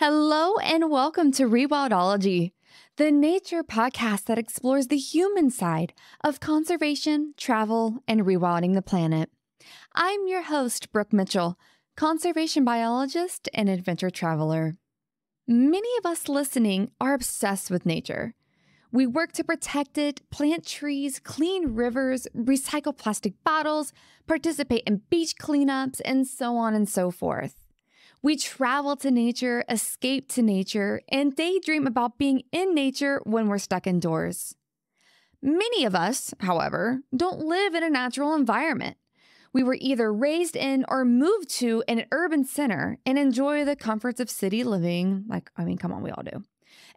Hello and welcome to Rewildology, the nature podcast that explores the human side of conservation, travel, and rewilding the planet. I'm your host, Brooke Mitchell, conservation biologist and adventure traveler. Many of us listening are obsessed with nature. We work to protect it, plant trees, clean rivers, recycle plastic bottles, participate in beach cleanups, and so on and so forth. We travel to nature, escape to nature, and daydream about being in nature when we're stuck indoors. Many of us, however, don't live in a natural environment. We were either raised in or moved to an urban center and enjoy the comforts of city living. Come on, we all do.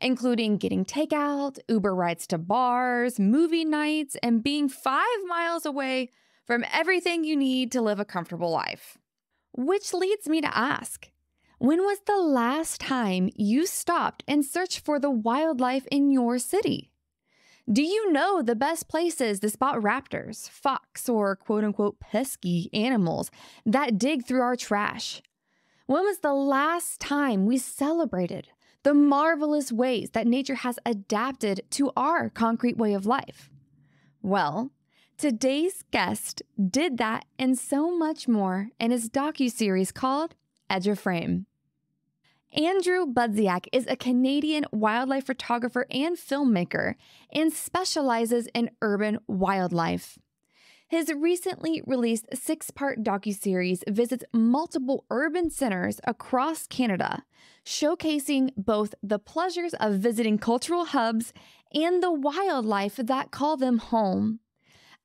Including getting takeout, Uber rides to bars, movie nights, and being 5 miles away from everything you need to live a comfortable life. Which leads me to ask, when was the last time you stopped and searched for the wildlife in your city? Do you know the best places to spot raptors, fox, or quote-unquote pesky animals that dig through our trash? When was the last time we celebrated the marvelous ways that nature has adapted to our concrete way of life? Well, today's guest did that and so much more in his docuseries called Edge of Frame. Andrew Budziak is a Canadian wildlife photographer and filmmaker and specializes in urban wildlife. His recently released 6-part docuseries visits multiple urban centers across Canada, showcasing both the pleasures of visiting cultural hubs and the wildlife that call them home.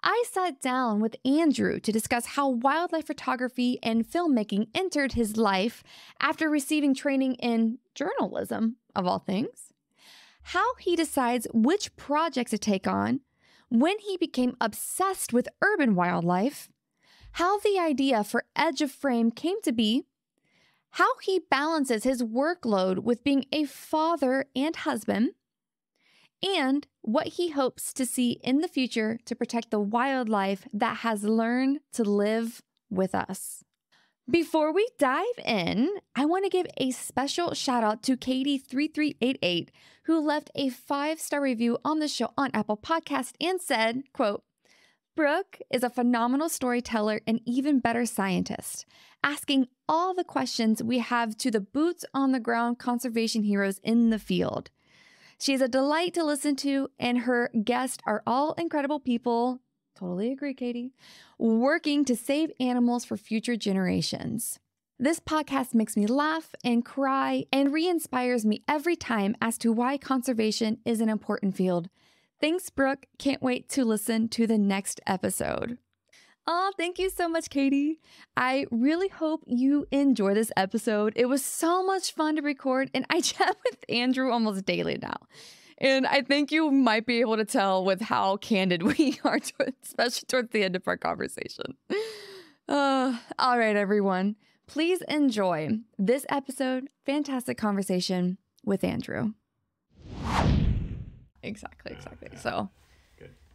I sat down with Andrew to discuss how wildlife photography and filmmaking entered his life after receiving training in journalism, of all things, how he decides which projects to take on, when he became obsessed with urban wildlife, how the idea for Edge of Frame came to be, how he balances his workload with being a father and husband, and what he hopes to see in the future to protect the wildlife that has learned to live with us. Before we dive in, I want to give a special shout out to Katie3388, who left a 5-star review on the show on Apple Podcasts and said, quote, "Brooke is a phenomenal storyteller and even better scientist, asking all the questions we have to the boots on the ground conservation heroes in the field. She's a delight to listen to, and her guests are all incredible people," totally agree, Katie, "working to save animals for future generations. This podcast makes me laugh and cry and re-inspires me every time as to why conservation is an important field. Thanks, Brooke. Can't wait to listen to the next episode." Oh, thank you so much, Katie. I really hope you enjoy this episode. It was so much fun to record, and I chat with Andrew almost daily now. And I think you might be able to tell with how candid we are, especially towards the end of our conversation. All right, everyone, please enjoy this episode, fantastic conversation with Andrew. Exactly. So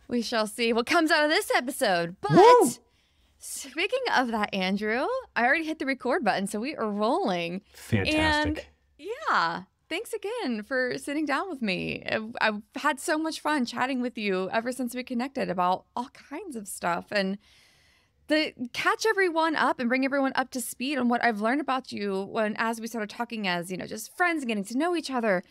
we shall see what comes out of this episode. But woo! Speaking of that, Andrew, I already hit the record button, so we are rolling. Fantastic. And yeah, thanks again for sitting down with me. I've had so much fun chatting with you ever since we connected about all kinds of stuff. And to catch everyone up and bring everyone up to speed on what I've learned about you when, as we started talking as, you know, just friends and getting to know each other,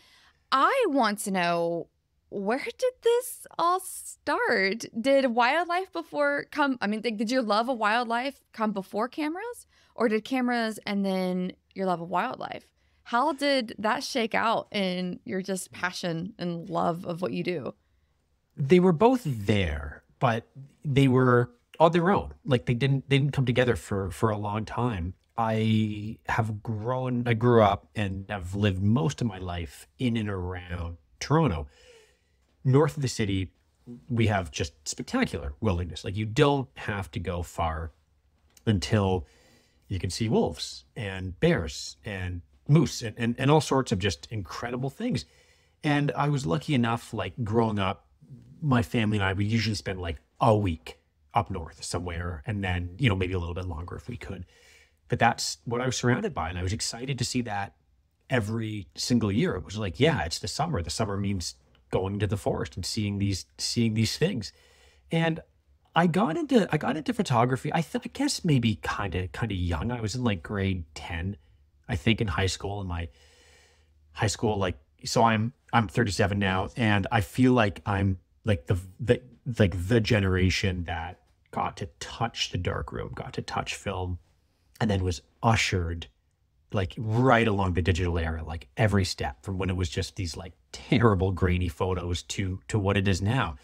I want to know, where did this all start? Did wildlife before come? I mean, did your love of wildlife come before cameras, or did cameras and then your love of wildlife? How did that shake out in your just passion and love of what you do? They were both there, but they were on their own. Like they didn't come together for a long time. I grew up and I've lived most of my life in and around Toronto. North of the city, we have just spectacular wilderness. Like, you don't have to go far until you can see wolves and bears and moose and all sorts of just incredible things. And I was lucky enough, like growing up, my family and I would usually spend like a week up north somewhere, and then, you know, maybe a little bit longer if we could. But that's what I was surrounded by, and I was excited to see that every single year. It was like, yeah, it's the summer. The summer means going to the forest and seeing these things. And I got into photography. I guess maybe kind of young. I was in like grade 10, I think, in high school. In my high school, like, so I'm 37 now, and I feel like I'm like the generation that got to touch the darkroom, got to touch film, and then was ushered like right along the digital era, like every step from when it was just these like terrible grainy photos to what it is now.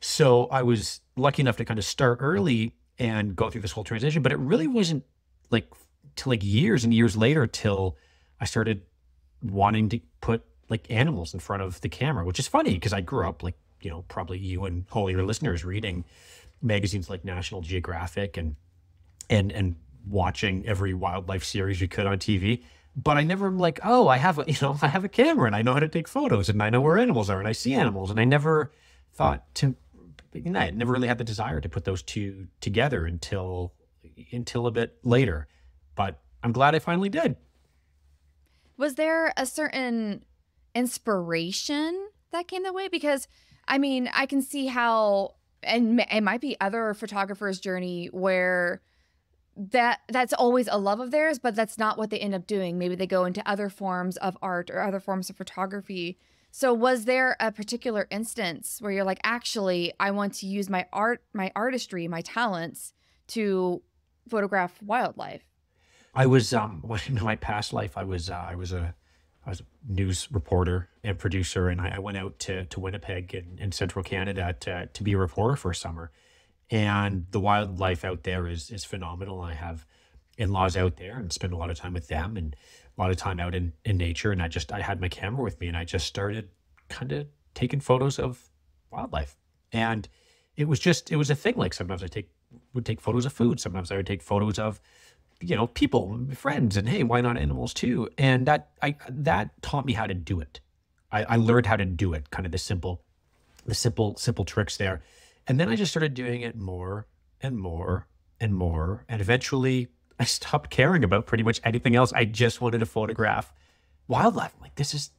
So I was lucky enough to kind of start early and go through this whole transition, but it really wasn't like till like years and years later till I started wanting to put like animals in front of the camera, which is funny because I grew up like, you know, probably you and all your listeners reading magazines like National Geographic and watching every wildlife series you could on TV. But I never like, oh, I have a camera and I know how to take photos and I know where animals are and I see animals. And I never thought to, you know, I never really had the desire to put those two together until a bit later. But I'm glad I finally did. Was there a certain inspiration that came that way? Because I mean, I can see how, and it might be other photographers' journey where that's always a love of theirs, but that's not what they end up doing. Maybe they go into other forms of art or other forms of photography. So was there a particular instance where you're like, actually, I want to use my art, my artistry, my talents to photograph wildlife? I was, in my past life, I was a news reporter and producer, and I went out to Winnipeg in central Canada to be a reporter for a summer. And the wildlife out there is phenomenal. I have in-laws out there and spend a lot of time with them and a lot of time out in nature. And I had my camera with me and I just started kind of taking photos of wildlife. And it was a thing. Like sometimes I would take photos of food. Sometimes I would take photos of, you know, people, friends, and hey, why not animals too? And that taught me how to do it. I learned how to do it, kind of the simple tricks there. And then I just started doing it more and more and more. And eventually I stopped caring about pretty much anything else. I just wanted to photograph wildlife. I'm like, this is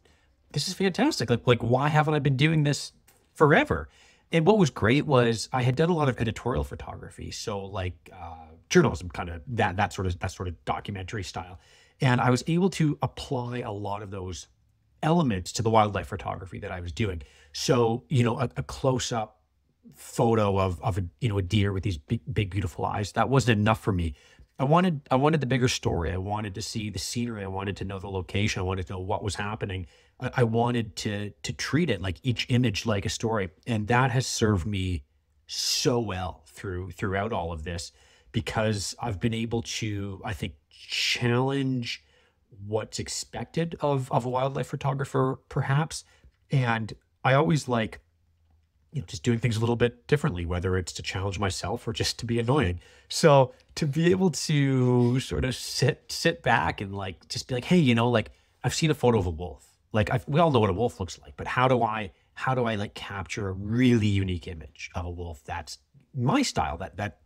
fantastic. Like, why haven't I been doing this forever? And what was great was I had done a lot of editorial photography. So like journalism, kind of that sort of documentary style. And I was able to apply a lot of those elements to the wildlife photography that I was doing. So, you know, a close up photo of a deer with these big beautiful eyes, that wasn't enough for me. I wanted the bigger story. I wanted to see the scenery. I wanted to know the location. I wanted to know what was happening. I wanted to treat it, like each image, like a story. And that has served me so well throughout all of this, because I've been able to, I think, challenge what's expected of a wildlife photographer, perhaps. And I always like, you know, just doing things a little bit differently, whether it's to challenge myself or just to be annoying. So to be able to sort of sit back and like, just be like, hey, you know, like I've seen a photo of a wolf. Like we all know what a wolf looks like, but how do I like capture a really unique image of a wolf? That's my style that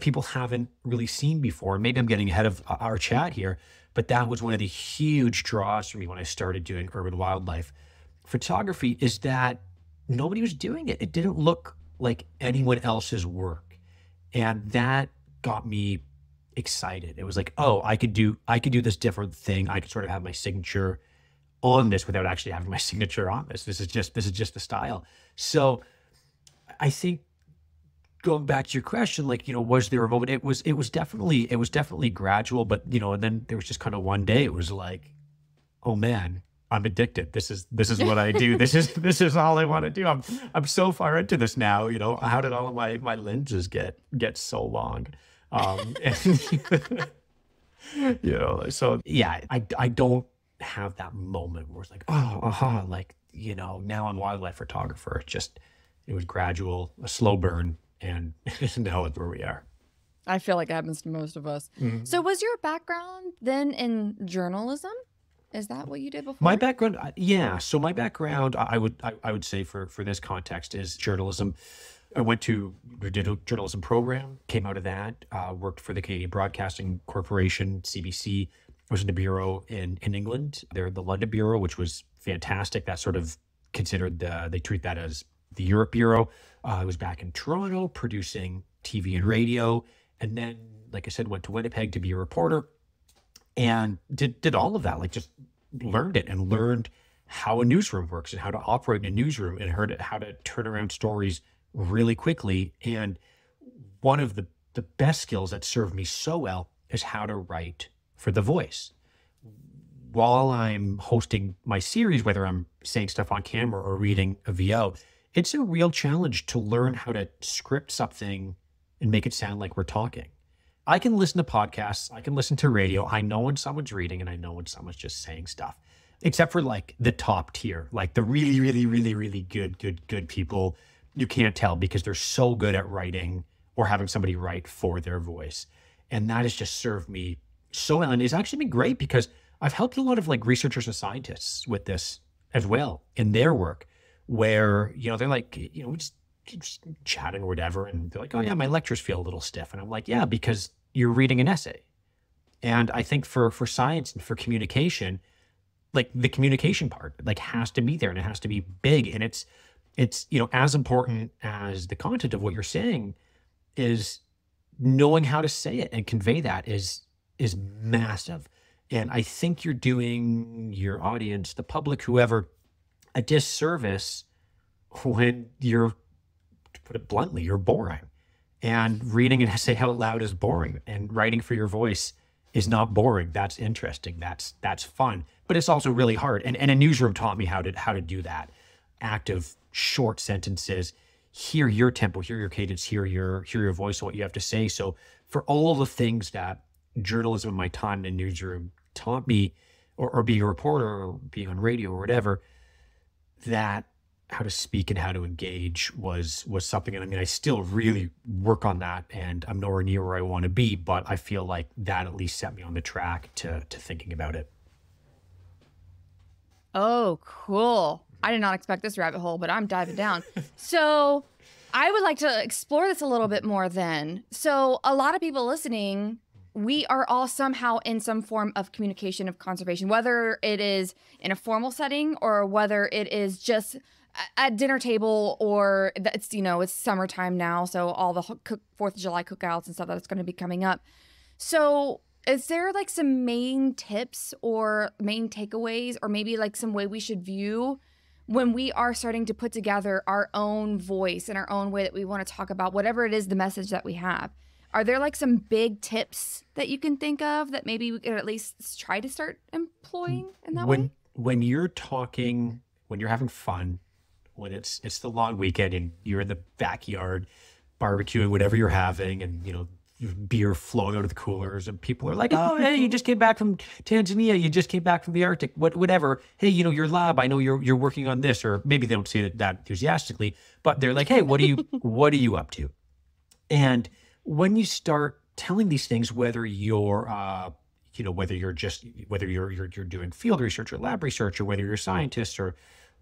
people haven't really seen before. Maybe I'm getting ahead of our chat here, but that was one of the huge draws for me when I started doing urban wildlife photography, is that nobody was doing it. It didn't look like anyone else's work. And that got me excited. It was like, oh, I could do this different thing. I could sort of have my signature on this without actually having my signature on this. This is just the style. So I think, going back to your question, like, you know, was there a moment? It was definitely gradual, but, you know, and then there was just kind of one day it was like, oh man, I'm addicted. This is what I do. This is all I want to do. I'm so far into this now. You know, how did all of my lenses get so long? You know, so yeah, I don't have that moment where it's like, oh, like, you know, now I'm wildlife photographer. It was gradual, a slow burn, and now it's where we are. I feel like it happens to most of us. Mm-hmm. So was your background then in journalism? Is that what you did before? My background, yeah. So my background, I would say for this context, is journalism. I went to a journalism program, came out of that, worked for the Canadian Broadcasting Corporation, CBC, was in a bureau in England. They're the London bureau, which was fantastic. That sort of considered they treat that as the Europe bureau. I was back in Toronto producing TV and radio, and then, like I said, went to Winnipeg to be a reporter, and did all of that. Like, just learned it and learned how a newsroom works and how to operate in a newsroom, and heard how to turn around stories really quickly. And one of the best skills that served me so well is how to write for The Voice. While I'm hosting my series, whether I'm saying stuff on camera or reading a VO, it's a real challenge to learn how to script something and make it sound like we're talking. I can listen to podcasts, I can listen to radio, I know when someone's reading and I know when someone's just saying stuff, except for like the top tier, like the really, really, really, really good people. You can't tell because they're so good at writing or having somebody write for their voice. And that has just served me so well. And it's actually been great because I've helped a lot of like researchers and scientists with this as well in their work, where, you know, they're like, you know, just chatting or whatever. And they're like, oh yeah, my lectures feel a little stiff. And I'm like, yeah, because you're reading an essay. And I think for science and for communication, like the communication part, like has to be there and it has to be big. And it's, you know, as important as the content of what you're saying is knowing how to say it and convey that is massive. And I think you're doing your audience, the public, whoever, a disservice when you're, to put it bluntly, you're boring. And reading an essay out loud is boring, and writing for your voice is not boring. That's interesting. That's fun, but it's also really hard. And a newsroom taught me how to do that. Active, short sentences. Hear your tempo, hear your cadence, hear your voice and what you have to say. So for all the things that journalism and my time in a newsroom taught me, or being a reporter or being on radio or whatever, that how to speak and how to engage was something. And I mean, I still really work on that, and I'm nowhere near where I want to be, but I feel like that at least set me on the track to thinking about it. Oh, cool. I did not expect this rabbit hole, but I'm diving down. So I would like to explore this a little bit more then. So a lot of people listening, we are all somehow in some form of communication, of conservation, whether it is in a formal setting or whether it is just at dinner table, or it's, you know, it's summertime now. So all the 4th of July cookouts and stuff that's going to be coming up. So is there like some main tips or main takeaways, or maybe like some way we should view when we are starting to put together our own voice and our own way that we want to talk about whatever it is, the message that we have? Are there like some big tips that you can think of that maybe we could at least try to start employing in that way? When you're talking, when you're having fun, when it's the long weekend and you're in the backyard barbecuing whatever you're having, and, you know, beer flowing out of the coolers, and people are like, oh, hey, you just came back from Tanzania, you just came back from the Arctic, whatever. Hey, you know, your lab, I know you're working on this. Or maybe they don't say it that enthusiastically, but they're like, hey, what are you up to? And when you start telling these things, whether you're you know, whether you're doing field research or lab research, or whether you're a scientist or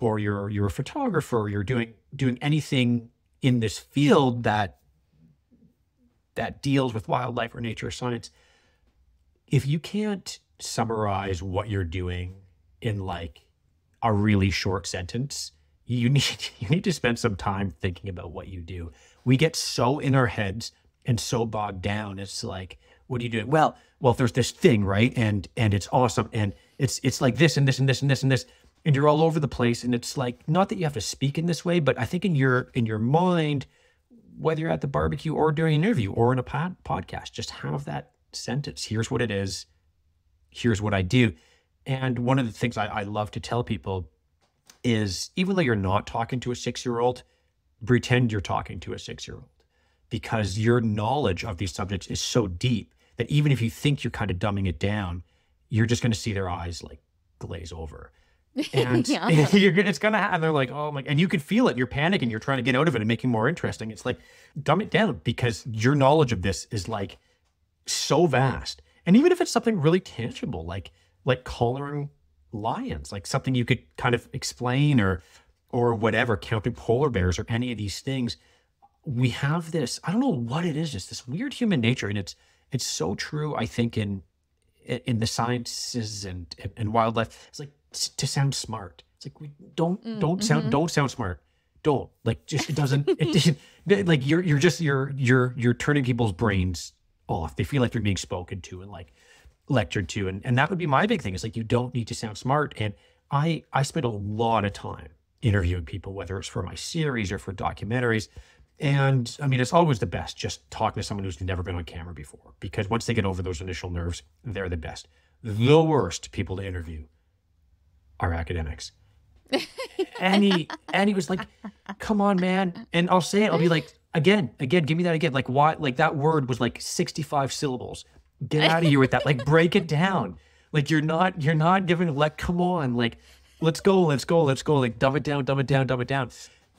you're a photographer, or you're doing anything in this field that deals with wildlife or nature or science, if you can't summarize what you're doing in like a really short sentence, you need to spend some time thinking about what you do. We get so in our heads and so bogged down. It's like, what are you doing? Well, there's this thing, right? And it's awesome. And it's like this and this and this and this and this. And you're all over the place. And it's like, not that you have to speak in this way, but I think in your mind, whether you're at the barbecue or during an interview or in a podcast, just have that sentence. Here's what it is. Here's what I do. And one of the things I love to tell people is, even though you're not talking to a 6-year-old, pretend you're talking to a 6-year-old, because your knowledge of these subjects is so deep that even if you think you're kind of dumbing it down, you're just going to see their eyes like glaze over. And yeah. And they're like, oh my, and you can feel it. You're panicking. You're trying to get out of it and make it more interesting. It's like, dumb it down, because your knowledge of this is like so vast. And even if it's something really tangible, like coloring lions, like something you could kind of explain or whatever, counting polar bears or any of these things, we have this, I don't know what it is, just this weird human nature. And it's so true, I think, in in the sciences and wildlife, it's like to sound smart. It's like, we don't sound smart. Don't, like, just, it doesn't, like you're turning people's brains off. They feel like they're being spoken to and like lectured to. And that would be my big thing. It's like, you don't need to sound smart. And I spent a lot of time interviewing people, whether it's for my series or for documentaries. And I mean, it's always the best just talking to someone who's never been on camera before, because once they get over those initial nerves, they're the best. The worst people to interview are academics. And he was like, come on, man. And I'll say it, I'll be like, again, give me that again. Like, why? Like, that word was like 65 syllables. Get out of here with that. Like, break it down. Like, you're not giving, like, come on. Like, let's go. Like, dumb it down.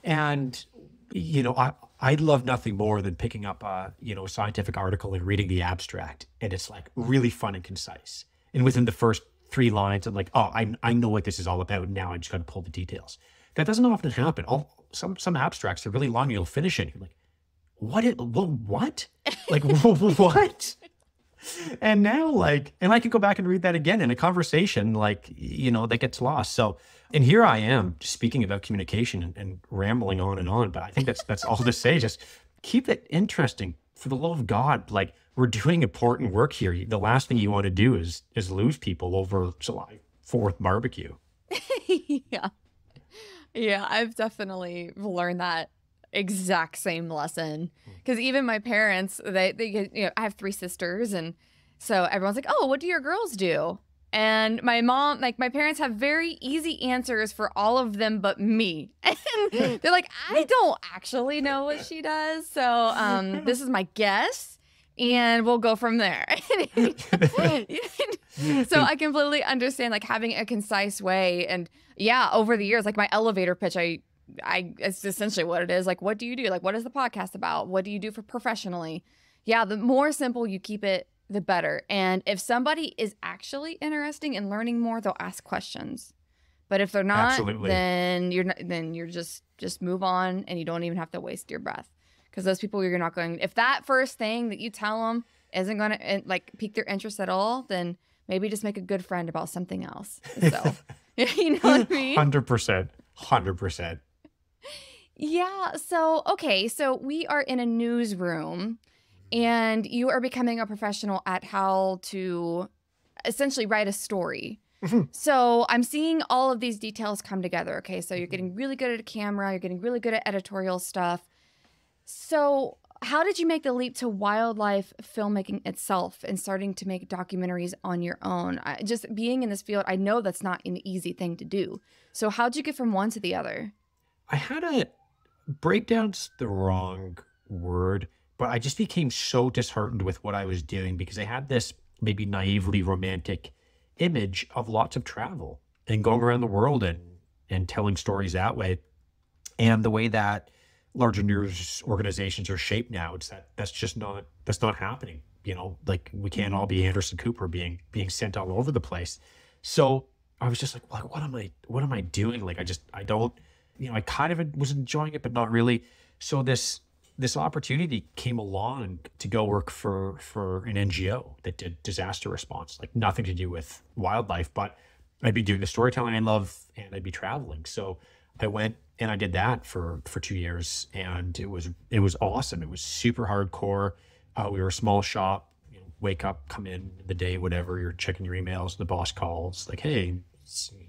And, you know, I love nothing more than picking up a, you know, scientific article and reading the abstract. And it's like really fun and concise. And within the first 3 lines, I'm like, oh, I know what this is all about. Now I just got to pull the details. That doesn't often happen. Some abstracts are really long. You'll finish it. You're like, what? Like, what? And now, like, and I can go back and read that again in a conversation, like, you know, that gets lost. So, and here I am just speaking about communication and rambling on and on. But I think that's all to say. Just keep it interesting. For the love of God, like, we're doing important work here. The last thing you want to do is lose people over July 4th barbecue. Yeah. Yeah, I've definitely learned that exact same lesson. Because even my parents, they you know, I have 3 sisters. And so everyone's like, oh, what do your girls do? And my mom, like, my parents have very easy answers for all of them but me. And they're like, I don't actually know what she does. So this is my guess, and we'll go from there. So I completely understand, like, having a concise way. And yeah, over the years, like, my elevator pitch, I it's essentially what it is. Like, what do you do? Like, what is the podcast about? What do you do for professionally? Yeah, the more simple you keep it, the better. And if somebody is actually interesting in learning more, they'll ask questions. But if they're not, absolutely, then you're just move on, and you don't even have to waste your breath, because those people, you're not going, if that first thing that you tell them isn't going to, like, pique their interest at all, then maybe just make a good friend about something else. So, you know what I mean? 100%. Yeah. So, okay. So we are in a newsroom. And you are becoming a professional at how to essentially write a story. So I'm seeing all of these details come together. Okay, so you're getting really good at a camera. You're getting really good at editorial stuff. So how did you make the leap to wildlife filmmaking itself and starting to make documentaries on your own? Just being in this field, I know that's not an easy thing to do. So how did you get from one to the other? I had a breakdown's the wrong word. But I just became so disheartened with what I was doing, because I had this maybe naively romantic image of lots of travel and going around the world and telling stories that way. And the way that larger news organizations are shaped now, it's that that's not happening. You know, like, we can't all be Anderson Cooper being sent all over the place. So I was just like, what am I doing? Like, I don't, you know, I kind of was enjoying it, but not really. So this opportunity came along to go work for an NGO that did disaster response, like, nothing to do with wildlife, but I'd be doing the storytelling I love and I'd be traveling. So I went and I did that for 2 years, and it was awesome. It was super hardcore. We were a small shop, you know, wake up, come in the day, whatever, you're checking your emails, the boss calls like, hey,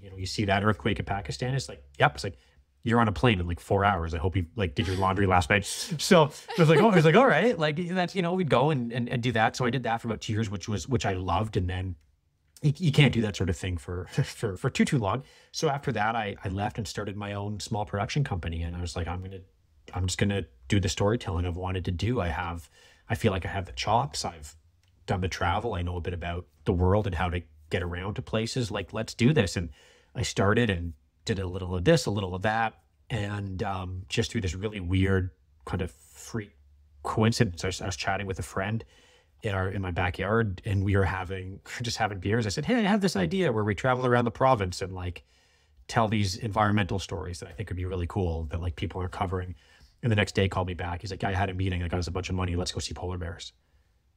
you know, you see that earthquake in Pakistan? It's like, yep. It's like, you're on a plane in like 4 hours. I hope you like did your laundry last night. So I was like, oh, I was like, all right, like, that's, you know, we'd go and do that. So I did that for about 2 years, which I loved. And then you can't do that sort of thing for too long. So after that, I left and started my own small production company. And I was like, I'm just gonna do the storytelling I've wanted to do. I feel like I have the chops. I've done the travel. I know a bit about the world and how to get around to places. Like, let's do this. And I started and did a little of this, a little of that. And just through this really weird kind of freak coincidence, I was chatting with a friend in my backyard, and we were just having beers. I said, hey, I have this idea where we travel around the province and like tell these environmental stories that I think would be really cool that like people are covering. And the next day called me back. He's like, I had a meeting. I got us a bunch of money. Let's go see polar bears.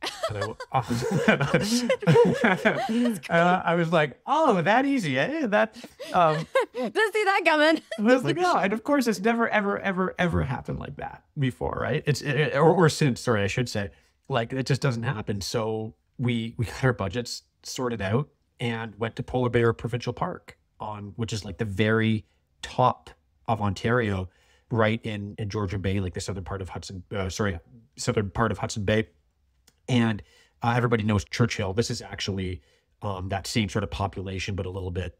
I was like, oh, that easy. Eh? That didn't see that coming. I was like, oh, and of course, it's never, ever, ever, ever happened like that before, right? It's or since, sorry, I should say, like it just doesn't happen. So we got our budgets sorted out and went to Polar Bear Provincial Park, which is like the very top of Ontario, right in Georgia Bay, like the southern part of Hudson. Southern part of Hudson Bay. And everybody knows Churchill. This is actually that same sort of population, but a little bit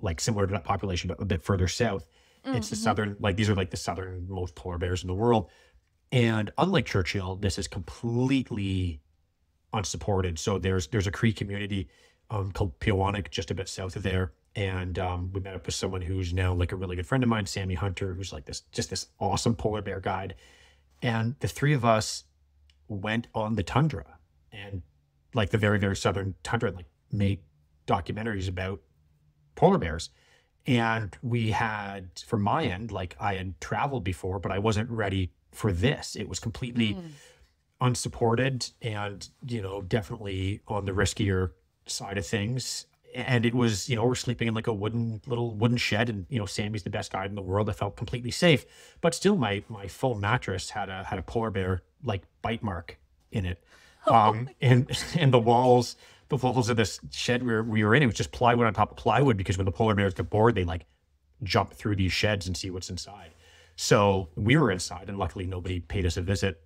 like similar to that population, but a bit further south. Mm-hmm. It's the southern, like these are like the southernmost polar bears in the world. And unlike Churchill, this is completely unsupported. So there's a Cree community called Pionic, just a bit south of there. And we met up with someone who's now like a really good friend of mine, Sammy Hunter, who's like this awesome polar bear guide. And the three of us went on the tundra and like the very, very southern tundra, and like made documentaries about polar bears. And we had, from my end, like I had traveled before, but I wasn't ready for this. It was completely unsupported and, you know, definitely on the riskier side of things. And it was, you know, we're sleeping in like a little wooden shed, and, you know, Sammy's the best guide in the world. I felt completely safe, but still my full mattress had a polar bear like bite mark in it. And the walls of this shed we were in, it was just plywood on top of plywood, because when the polar bears get bored, they like jump through these sheds and see what's inside. So we were inside, and luckily nobody paid us a visit,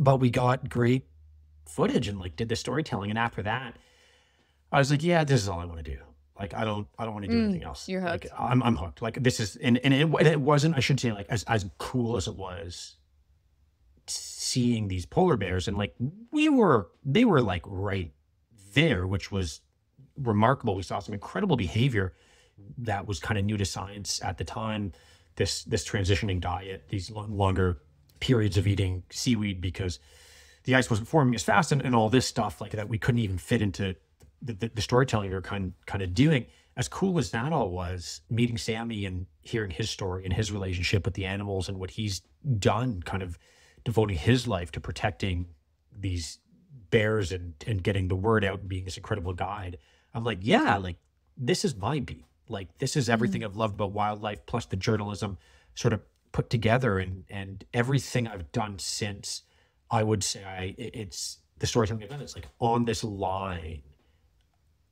but we got great footage and like did the storytelling. And after that, I was like, yeah, this is all I want to do. Like, I don't want to do anything else. You're hooked. Like, I'm hooked. Like this is, and it wasn't, I should say, like as cool as it was seeing these polar bears. And like, they were like right there, which was remarkable. We saw some incredible behavior that was kind of new to science at the time. This transitioning diet, these longer periods of eating seaweed because the ice wasn't forming as fast, and all this stuff like that we couldn't even fit into the storytelling you're kind of doing. As cool as that all was, meeting Sammy and hearing his story and his relationship with the animals and what he's done, kind of devoting his life to protecting these bears and getting the word out and being this incredible guide. I'm like, yeah, like this is my beat. Like this is everything I've loved about wildlife, plus the journalism sort of put together, and everything I've done since, I would say it's the storytelling event. It's like on this line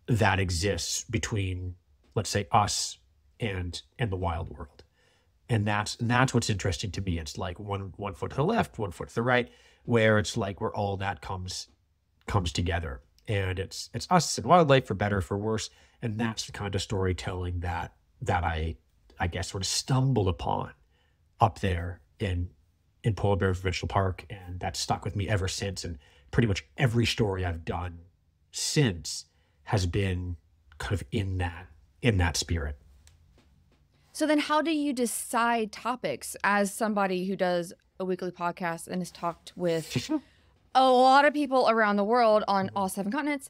that exists between, let's say, us and the wild world, and that's what's interesting to me. It's like one foot to the left, one foot to the right, where it's like where all that comes together, and it's us and wildlife, for better or for worse, and that's the kind of storytelling that I guess sort of stumbled upon up there in Polar Bear Provincial Park, and that's stuck with me ever since. And pretty much every story I've done since has been kind of in that spirit. So then how do you decide topics as somebody who does a weekly podcast and has talked with a lot of people around the world on all 7 continents?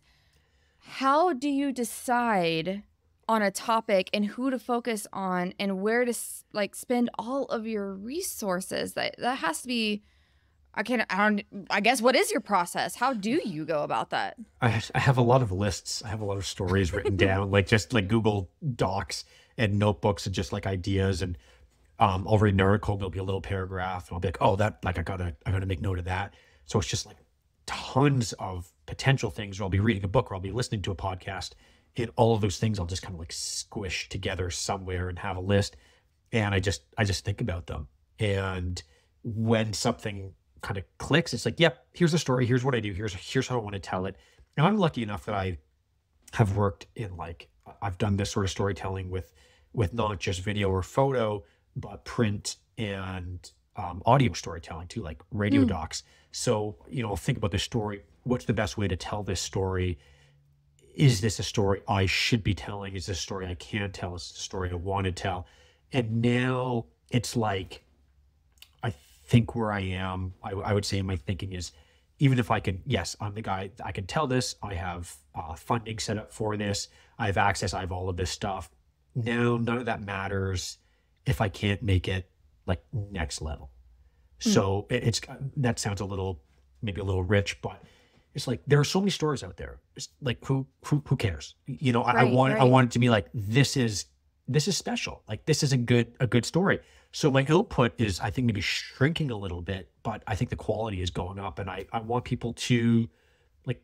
How do you decide on a topic and who to focus on and where to like spend all of your resources? That has to be, I guess, what is your process? How do you go about that? I have a lot of lists. I have a lot of stories written down, like just like Google Docs and notebooks and just like ideas. And I'll read an article, there'll be a little paragraph, and I'll be like, oh, that, like I gotta make note of that. So it's just like tons of potential things. Or I'll be reading a book, or I'll be listening to a podcast. And all of those things I'll just kind of like squish together somewhere and have a list. And I just think about them. And when something kind of clicks, it's like, yep, here's the story, here's what I do, here's how I want to tell it. And I'm lucky enough that I have worked in, like, I've done this sort of storytelling with not just video or photo, but print and audio storytelling too, like radio docs. So, you know, think about the story. What's the best way to tell this story? Is this a story I should be telling? Is this a story I can tell? Is this a story I want to tell? And now it's like, think where I am, I would say, in my thinking is, even if I can, yes, I'm the guy, I can tell this, I have funding set up for this, I have access, I have all of this stuff. No, none of that matters if I can't make it like next level. So that sounds a little, maybe a little rich, but It's like, there are so many stories out there. It's like, who cares? You know, I want it to be like, this is special. Like, this is a good story. So my output is, I think, maybe shrinking a little bit, but I think the quality is going up, and I want people to like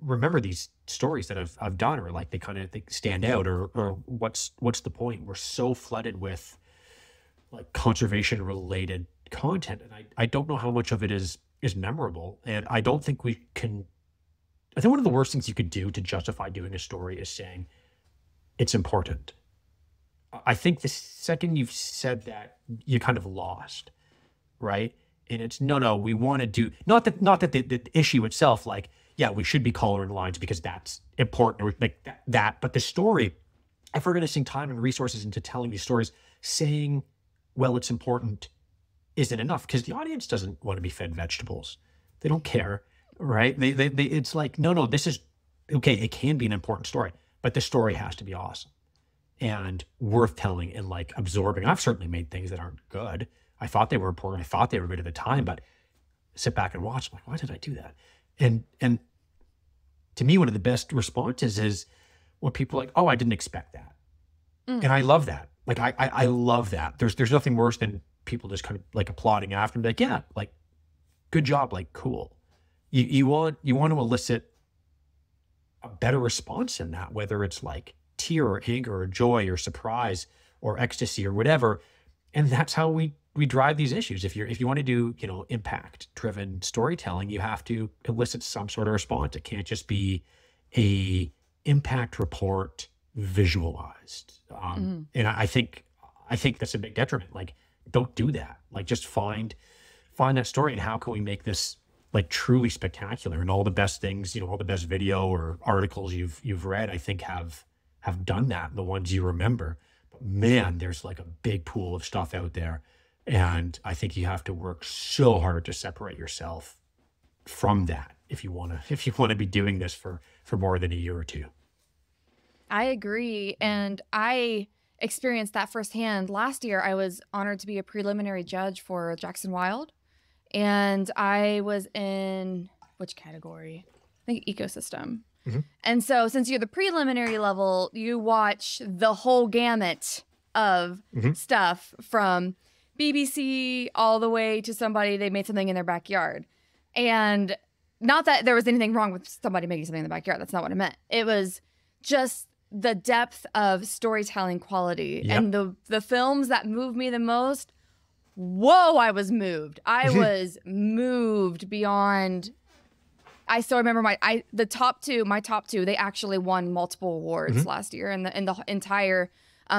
remember these stories that I've done, or like they kind of stand out, or what's the point? We're so flooded with like conservation related content, and I don't know how much of it is memorable. And I don't think we can. I think one of the worst things you could do to justify doing a story is saying it's important. I think the second you've said that, you're kind of lost, right? And it's no, we want to do, not that the issue itself, like, yeah, we should be coloring lines because that's important, like that. But the story, if we're going to sink time and resources into telling these stories, saying, well, it's important isn't enough, because the audience doesn't want to be fed vegetables. They don't care, right? They it's like, no, this is okay. It can be an important story, but the story has to be awesome and worth telling and like absorbing. I've certainly made things that aren't good. I thought they were important. I thought they were good at the time, but sit back and watch. I'm like, why did I do that? And to me, one of the best responses is when people are like, oh, I didn't expect that. Mm. And I love that. Like, I love that. There's nothing worse than people just kind of like applauding after and be like, yeah, like, good job. Like, cool. You want to elicit a better response in that, whether it's like tear or anger or joy or surprise or ecstasy or whatever. And that's how we drive these issues. If you want to do, you know, impact driven storytelling, you have to elicit some sort of response. It can't just be a impact report visualized. And I think that's a big detriment. Like, don't do that. Like, just find that story, and how can we make this like truly spectacular? And all the best things, you know, all the best video or articles you've read, I think have done that, the ones you remember. But man, there's like a big pool of stuff out there. And I think you have to work so hard to separate yourself from that if you want to be doing this for more than a year or two. I agree. And I experienced that firsthand. Last year, I was honored to be a preliminary judge for Jackson Wild. And I was in, which category? I think ecosystem. Mm-hmm. And so since you're the preliminary level, you watch the whole gamut of mm-hmm. stuff, from BBC all the way to somebody, they made something in their backyard. And not that there was anything wrong with somebody making something in the backyard. That's not what I meant. It was just the depth of storytelling quality. Yep. And the films that moved me the most, whoa, I was moved. I was moved beyond. I still remember my top two, they actually won multiple awards mm-hmm. last year in the entire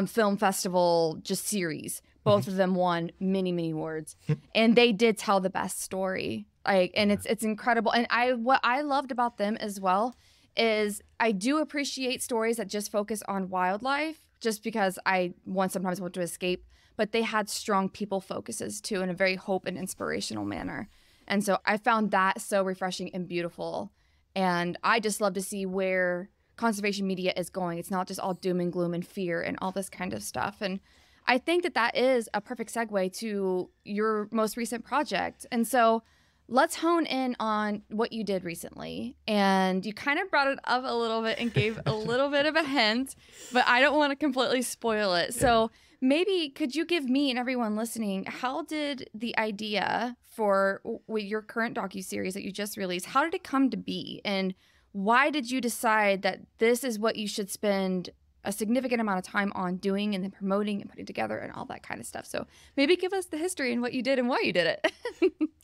film festival just series. Both mm-hmm. of them won many awards. And they did tell the best story. Like, and it's incredible. And what I loved about them as well is I do appreciate stories that just focus on wildlife, just because sometimes want to escape, but they had strong people focuses too, in a very hope and inspirational manner. And so I found that so refreshing and beautiful. And I just love to see where conservation media is going. It's not just all doom and gloom and fear and all this kind of stuff. And I think that is a perfect segue to your most recent project. And so let's hone in on what you did recently. And you kind of brought it up a little bit and gave a little bit of a hint, but I don't want to completely spoil it. Yeah. So maybe could you give me and everyone listening, how did the idea for your current docuseries that you just released, how did it come to be? And why did you decide that this is what you should spend a significant amount of time on doing and then promoting and putting together and all that kind of stuff? So maybe give us the history and what you did and why you did it.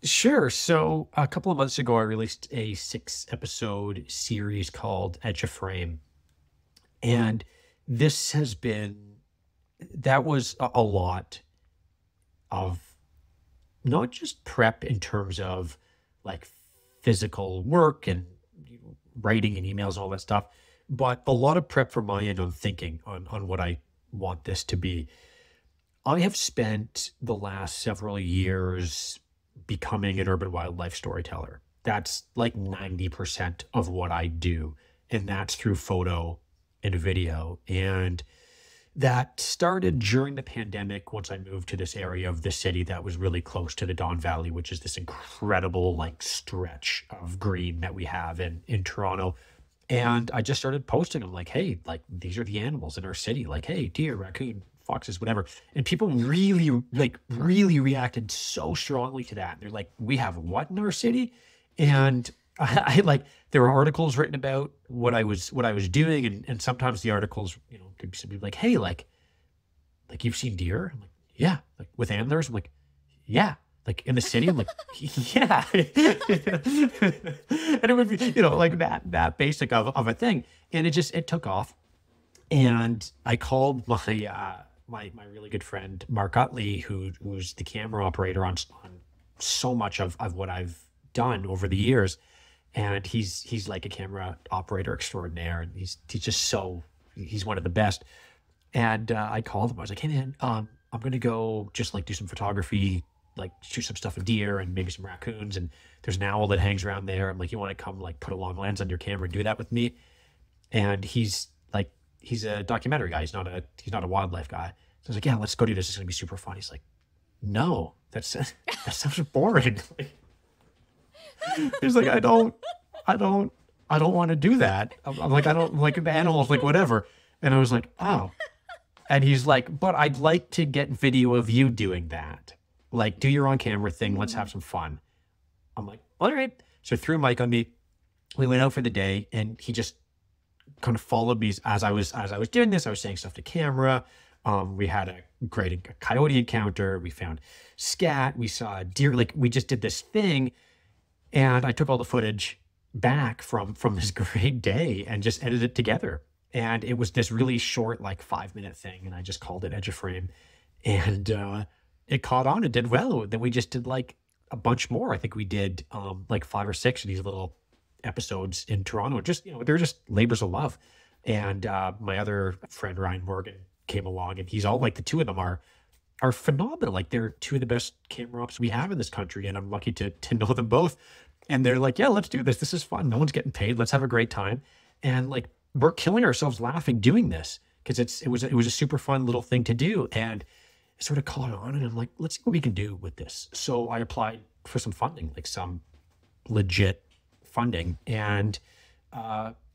Sure. So a couple of months ago, I released a 6-episode series called Edge of Frame. And this has been... that was a lot of not just prep in terms of like physical work and, you know, writing and emails and all that stuff, but a lot of prep from my end on thinking on what I want this to be. I have spent the last several years becoming an urban wildlife storyteller. That's like 90% of what I do. And that's through photo and video. And that started during the pandemic once I moved to this area of the city that was really close to the Don Valley, which is this incredible like stretch of green that we have in Toronto. And I just started posting them like, hey, like these are the animals in our city, like, hey, deer, raccoon, foxes, whatever. And people really, like really reacted so strongly to that. They're like, we have what in our city? And I like, there were articles written about what I was doing. And sometimes the articles, you know, could be like, hey, like you've seen deer? I'm like, yeah. Like with antlers? I'm like, yeah. Like in the city, I'm like, yeah. And it would be, you know, like that basic of a thing. And it took off. And I called my really good friend, Mark Utley, who's the camera operator on so much of what I've done over the years. And he's like a camera operator extraordinaire. And he's one of the best. And I called him. I was like, hey man, I'm going to go just like do some photography, like shoot some stuff of deer and maybe some raccoons, and there's an owl that hangs around there. I'm like, you want to come like put a long lens on your camera and do that with me? And he's a documentary guy. He's not a wildlife guy. So I was like, yeah, let's go do this. It's gonna be super fun. He's like, no, that sounds boring. He's like, I don't want to do that. I'm like, I don't like the animals, like whatever. And I was like, oh. And he's like, but I'd like to get video of you doing that. Like, do your on-camera thing. Let's have some fun. I'm like, all right. So threw a mic on me. We went out for the day, and he just kind of followed me as I was doing this. I was saying stuff to camera. We had a great coyote encounter. We found scat. We saw a deer. Like, we just did this thing, and I took all the footage back from this great day and just edited it together. And it was this really short, like 5-minute thing, and I just called it Edge of Frame, and it caught on. It did well. Then we just did like a bunch more. I think we did like 5 or 6 of these little episodes in Toronto. Just, you know, they're just labors of love. And my other friend, Ryan Morgan, came along, and he's all like, the two of them are phenomenal. Like, they're two of the best camera ops we have in this country. And I'm lucky to know them both. And they're like, yeah, let's do this. This is fun. No one's getting paid. Let's have a great time. And like, we're killing ourselves laughing doing this, because it was a super fun little thing to do. And sort of caught on, and I'm like, let's see what we can do with this. So I applied for some funding, like some legit funding, and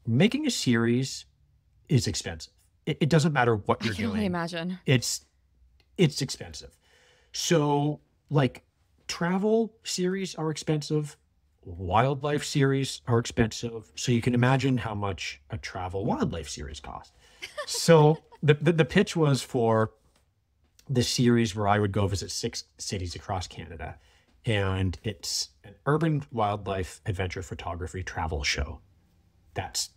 making a series is expensive. It doesn't matter what you're doing. I can only imagine. It's expensive. So like travel series are expensive, wildlife series are expensive. So you can imagine how much a travel wildlife series costs. So the pitch was for this series where I would go visit 6 cities across Canada. And it's an urban wildlife adventure photography travel show. That's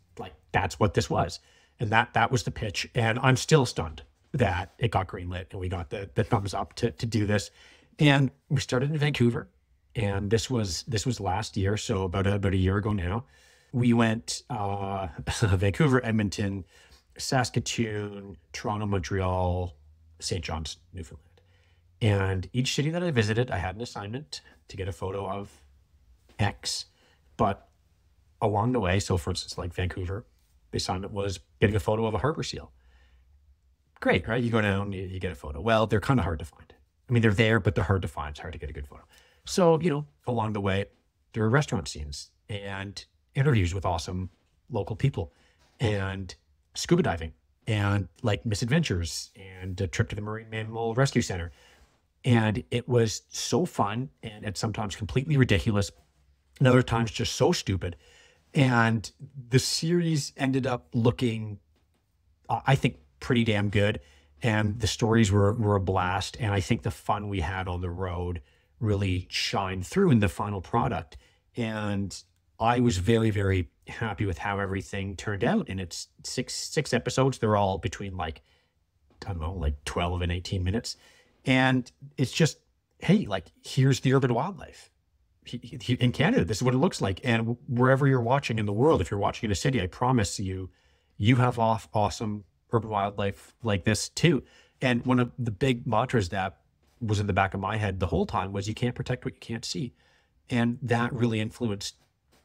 what this was. And that was the pitch. And I'm still stunned that it got greenlit and we got the thumbs up to do this. And we started in Vancouver. And this was last year. So about a year ago now. We went Vancouver, Edmonton, Saskatoon, Toronto, Montreal, St. John's, Newfoundland. And each city that I visited, I had an assignment to get a photo of X. But along the way, so for instance, like Vancouver, the assignment was getting a photo of a harbor seal. Great, right? You go down, you get a photo. Well, they're kind of hard to find. I mean, they're there, but they're hard to find. It's hard to get a good photo. So, you know, along the way, there were restaurant scenes and interviews with awesome local people and scuba diving, and like misadventures and a trip to the Marine Mammal Rescue Center. And it was so fun, and it's sometimes completely ridiculous and other times just so stupid. And the series ended up looking, I think, pretty damn good. And the stories were a blast. And I think the fun we had on the road really shined through in the final product. And I was very, very happy with how everything turned out. And it's six episodes. They're all between like, I don't know, like 12 and 18 minutes. And it's just, hey, like, here's the urban wildlife in Canada. This is what it looks like. And wherever you're watching in the world, if you're watching in a city, I promise you, you have awesome urban wildlife like this too. And one of the big mantras that was in the back of my head the whole time was, you can't protect what you can't see. And that really influenced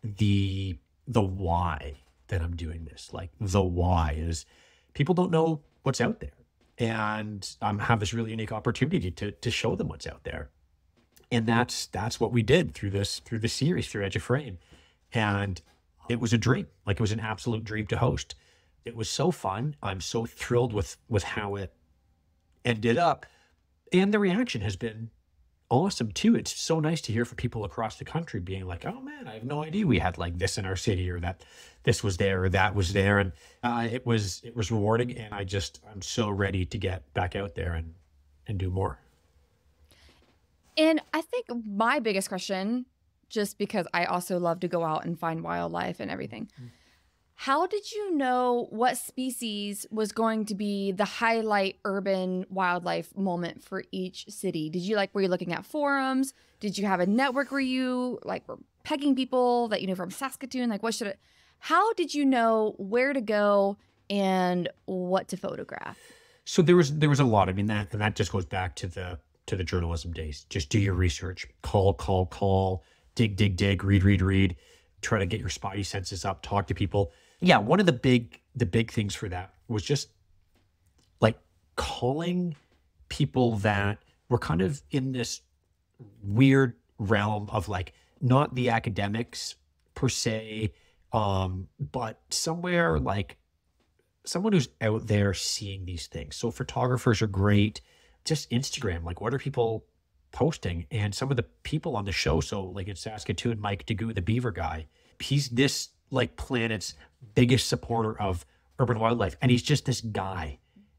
the why that I'm doing this. Like, the why is people don't know what's out there. and have this really unique opportunity to show them what's out there. And that's what we did through this series, through Edge of Frame. And it was a dream. Like, it was an absolute dream to host. It was so fun. I'm so thrilled with how it ended up. And the reaction has been awesome too. It's so nice to hear from people across the country being like, oh man, I have no idea we had like this in our city, or that this was there, or that was there. And it was rewarding. And I'm so ready to get back out there and do more. And I think my biggest question, just because I also love to go out and find wildlife and everything, how did you know what species was going to be the highlight urban wildlife moment for each city? Were you looking at forums? Did you have a network where you were pegging people that you knew from Saskatoon? How did you know where to go and what to photograph? So there was a lot. I mean, that just goes back to the journalism days. Just do your research. Call, dig, read, try to get your spotty senses up, talk to people. Yeah, one of the big things for that was just like calling people that were kind of in this weird realm of like not the academics per se, but somewhere like someone who's out there seeing these things. So photographers are great. Just Instagram, like what are people posting? And some of the people on the show, so like in Saskatoon, Mike DeGoo, the beaver guy, he's this like planet's biggest supporter of urban wildlife. And he's just this guy.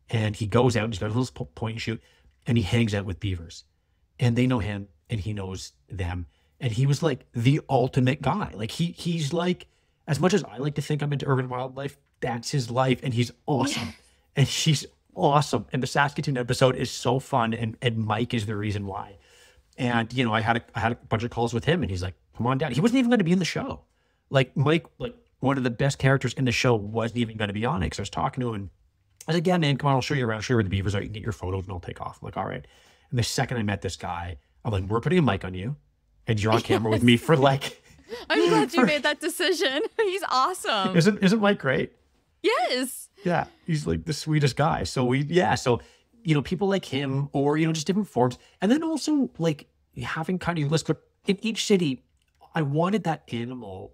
And he goes out and he's got a little point and shoot and he hangs out with beavers. And they know him and he knows them. And he was like the ultimate guy. Like he's like, as much as I like to think I'm into urban wildlife, that's his life. And he's awesome. Yeah. And she's awesome. And the Saskatoon episode is so fun. And Mike is the reason why. And, you know, I had a bunch of calls with him and he's like, come on down. He wasn't even going to be in the show. Like Mike, like one of the best characters in the show wasn't even going to be on it. Cause I was talking to him and I was like, yeah, man, come on, I'll show you around, show you where the beavers are. You can get your photos and I'll take off. I'm like, all right. And the second I met this guy, I'm like, we're putting a mic on you and you're on camera with me for like, I'm glad you made that decision. He's awesome. Isn't Mike great? Yes. Yeah. He's like the sweetest guy. So so, you know, people like him or, you know, just different forms. And then also like having kind of your list, but in each city, I wanted that animal,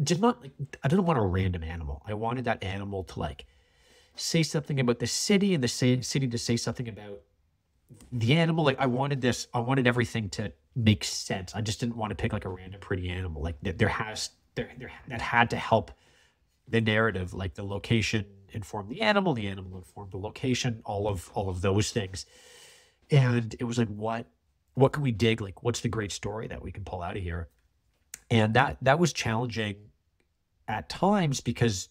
I didn't want a random animal. I wanted that animal to like say something about the city and the city to say something about the animal. Like I wanted everything to make sense. I just didn't want to pick like a random pretty animal. Like that had to help the narrative, like the location informed the animal informed the location, all of those things. And it was like, what can we dig? Like, what's the great story that we can pull out of here? And that was challenging at times because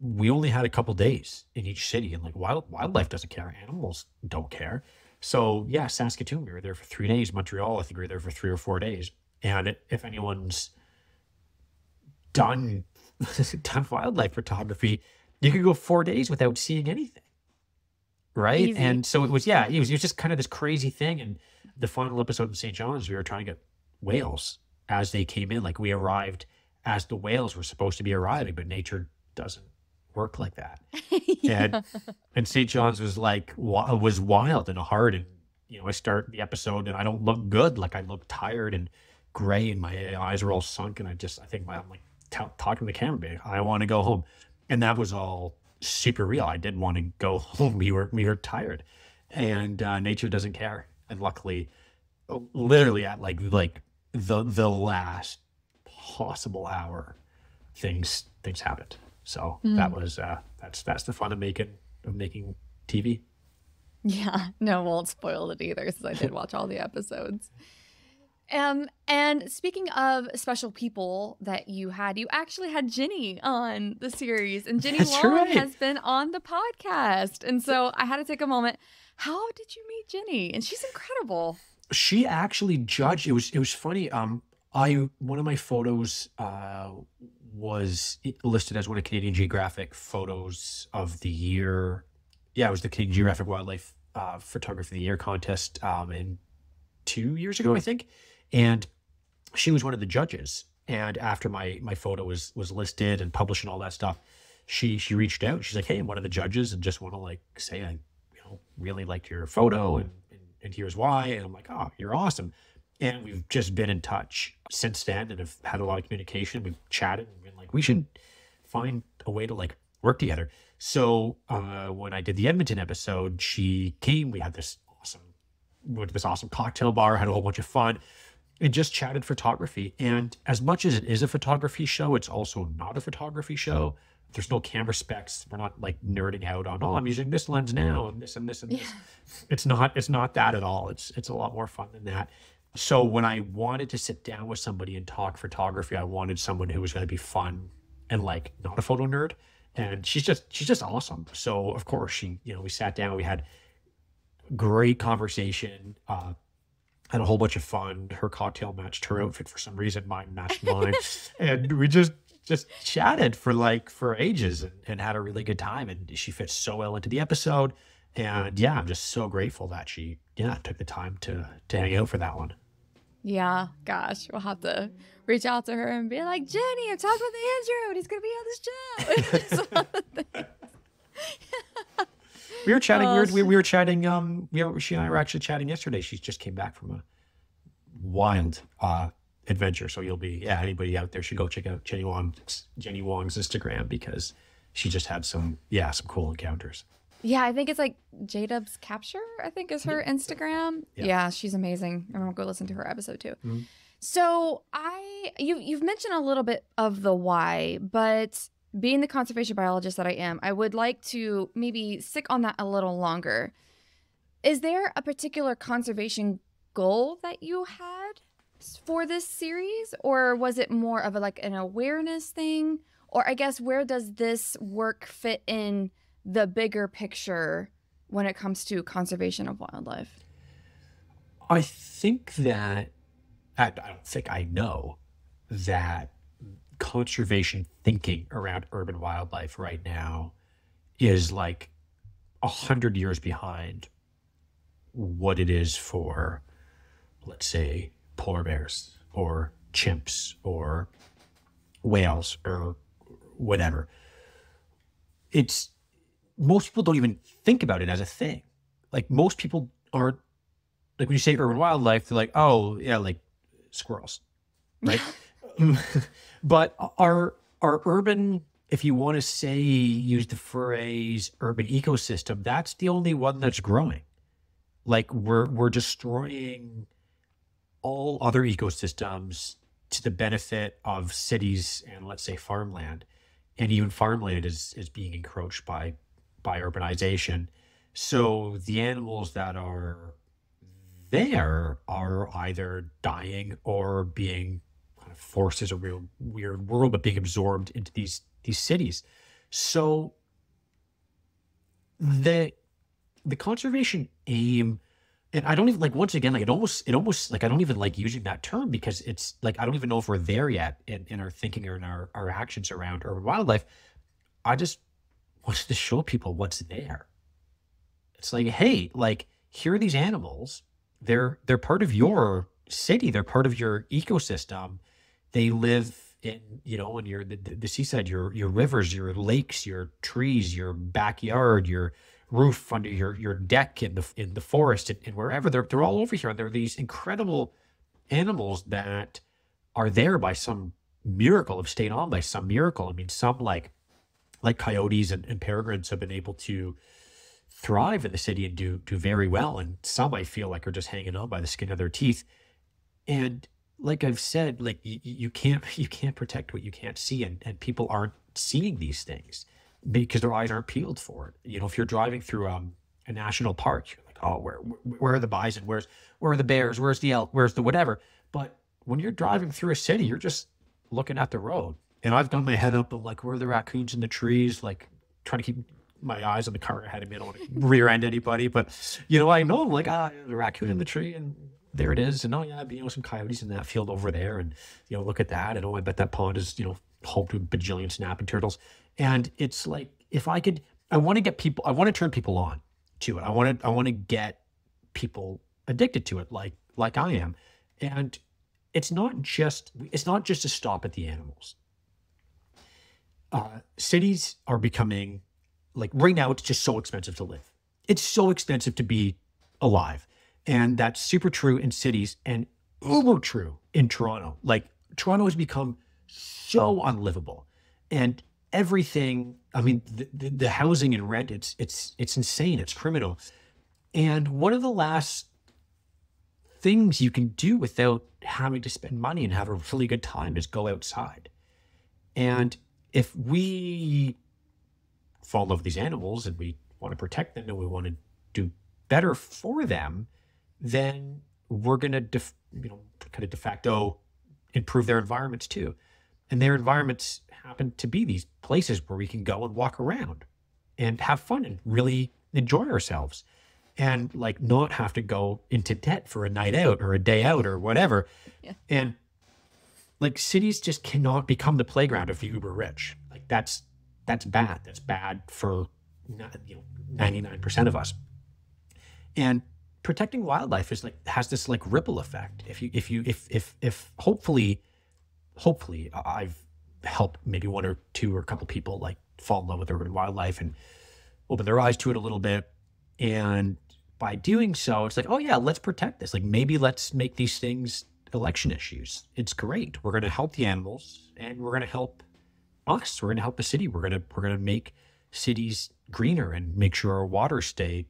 we only had a couple days in each city and like wildlife doesn't care. Animals don't care. So yeah, Saskatoon, we were there for 3 days. Montreal, I think we were there for 3 or 4 days. And if anyone's done wildlife photography, you could go 4 days without seeing anything, right? Easy. And so it was just kind of this crazy thing. And the final episode in St. John's, we were trying to get whales as they came in. Like we arrived as the whales were supposed to be arriving, but nature doesn't work like that. Yeah. And St. John's was like, was wild and hard. And, you know, I start the episode and I don't look good. Like I look tired and gray and my eyes were all sunk. And I'm like, talking to the camera, being, I want to go home. And that was all super real. I did want to go home. We were tired, and nature doesn't care. And luckily, literally at like the last possible hour, things happened. So that was that's the fun of making TV. Yeah, no, won't spoil it either since I did watch all the episodes. And speaking of special people that you had, you actually had Jenny on the series, and Jenny Warren has been on the podcast. And so I had to take a moment. How did you meet Jenny? And she's incredible. She actually judged. It was funny. One of my photos was listed as one of Canadian Geographic photos of the year. Yeah, it was the Canadian Geographic Wildlife Photography of the Year contest in 2 years ago, I think. And she was one of the judges. And after my photo was listed and published and all that stuff, she reached out. She's like, hey, I'm one of the judges and just want to like say I know, really liked your photo and here's why. And I'm like, oh, you're awesome. And we've just been in touch since then and have had a lot of communication. We've chatted and been like, we should find a way to like work together. So when I did the Edmonton episode, she came, we had this awesome, went to this awesome cocktail bar, had a whole bunch of fun and just chatted photography. And as much as it is a photography show, it's also not a photography show. There's no camera specs. We're not like nerding out on, oh, I'm using this lens now and this and this and this. It's not that at all. It's a lot more fun than that. So when I wanted to sit down with somebody and talk photography, I wanted someone who was going to be fun and like not a photo nerd. And she's just awesome. So of course she, you know, we sat down, we had great conversation, had a whole bunch of fun. Her cocktail matched her outfit for some reason, mine matched mine. And we just chatted for ages and had a really good time. And she fits so well into the episode. And yeah, I'm just so grateful that she, yeah, took the time to hang out for that one. Yeah, gosh, we'll have to reach out to her and be like, Jenny, I'm talking with Andrew and he's going to be on this show. We were chatting, she and I were actually chatting yesterday. She just came back from a wild adventure. So you'll be, yeah, anybody out there should go check out Jenny Wong's Instagram because she just had some cool encounters. Yeah, I think it's like J-Dub's Capture, I think is her Instagram. Yeah, she's amazing. Everyone go listen to her episode too. Mm-hmm. So you've mentioned a little bit of the why, but being the conservation biologist that I am, I would like to maybe stick on that a little longer. Is there a particular conservation goal that you had for this series, or was it more of a, like an awareness thing? Or I guess where does this work fit in the bigger picture when it comes to conservation of wildlife? I think that, I don't think I know that conservation thinking around urban wildlife right now is like 100 years behind what it is for, let's say, polar bears or chimps or whales or whatever. Most people don't even think about it as a thing. Like most people aren't, like when you say urban wildlife, they're like, oh yeah, like squirrels, right? But our urban, if you want to say, use the phrase urban ecosystem, that's the only one that's growing. Like we're destroying all other ecosystems to the benefit of cities and let's say farmland. And even farmland is being encroached by urbanization. So the animals that are there are either dying or being kind of forced, is a real weird world, but being absorbed into these cities. So the conservation aim, and I don't even like, once again, like it almost like I don't even like using that term because it's like I don't even know if we're there yet in our thinking or in our actions around urban wildlife. I just wants to show people what's there. It's like, hey, like here are these animals. They're part of your city. They're part of your ecosystem. They live in, you know, in your the seaside, your rivers, your lakes, your trees, your backyard, your roof under your deck in the forest and wherever. They're all over here. And there are these incredible animals that are there by some miracle, have stayed on by some miracle. I mean, some like coyotes and peregrines have been able to thrive in the city and do very well. And some I feel like are just hanging on by the skin of their teeth. And like I've said, like you can't protect what you can't see. And people aren't seeing these things because their eyes aren't peeled for it. You know, if you're driving through a national park, you're like, oh, where are the bison? Where are the bears? Where's the elk? Where's the whatever? But when you're driving through a city, you're just looking at the road. And I've done my head up of like, where are the raccoons in the trees? Like trying to keep my eyes on the car ahead of me. I don't want to rear end anybody, but you know, I know like, the raccoon in the tree and there it is. And oh yeah, you know, some coyotes in that field over there. And you know, look at that. And oh, I bet that pond is, you know, home to a bajillion snapping turtles. And it's like, if I could, I want to turn people on to it. I want to get people addicted to it. Like I am. And it's not just a stop at the animals. Cities are becoming, like right now it's just so expensive to live. it's so expensive to be alive. And that's super true in cities and uber true in Toronto. Like, Toronto has become so unlivable. And everything, I mean, the housing and rent, it's insane. It's criminal. And one of the last things you can do without having to spend money and have a really good time is go outside. And if we fall in love with these animals and we want to protect them and we want to do better for them, then we're going to, you know, kind of de facto improve their environments too. And their environments happen to be these places where we can go and walk around and have fun and really enjoy ourselves and like not have to go into debt for a night out or a day out or whatever. Yeah. And like, cities just cannot become the playground of the uber rich. Like, that's bad. That's bad for, you know, 99% of us. And protecting wildlife is like, has this like ripple effect. If hopefully I've helped maybe one or two or a couple people like fall in love with urban wildlife and open their eyes to it a little bit. And by doing so, it's like, oh yeah, let's protect this. Like, maybe let's make these things election issues. It's great. We're going to help the animals and we're going to help us. We're going to help the city. We're going to make cities greener and make sure our water stay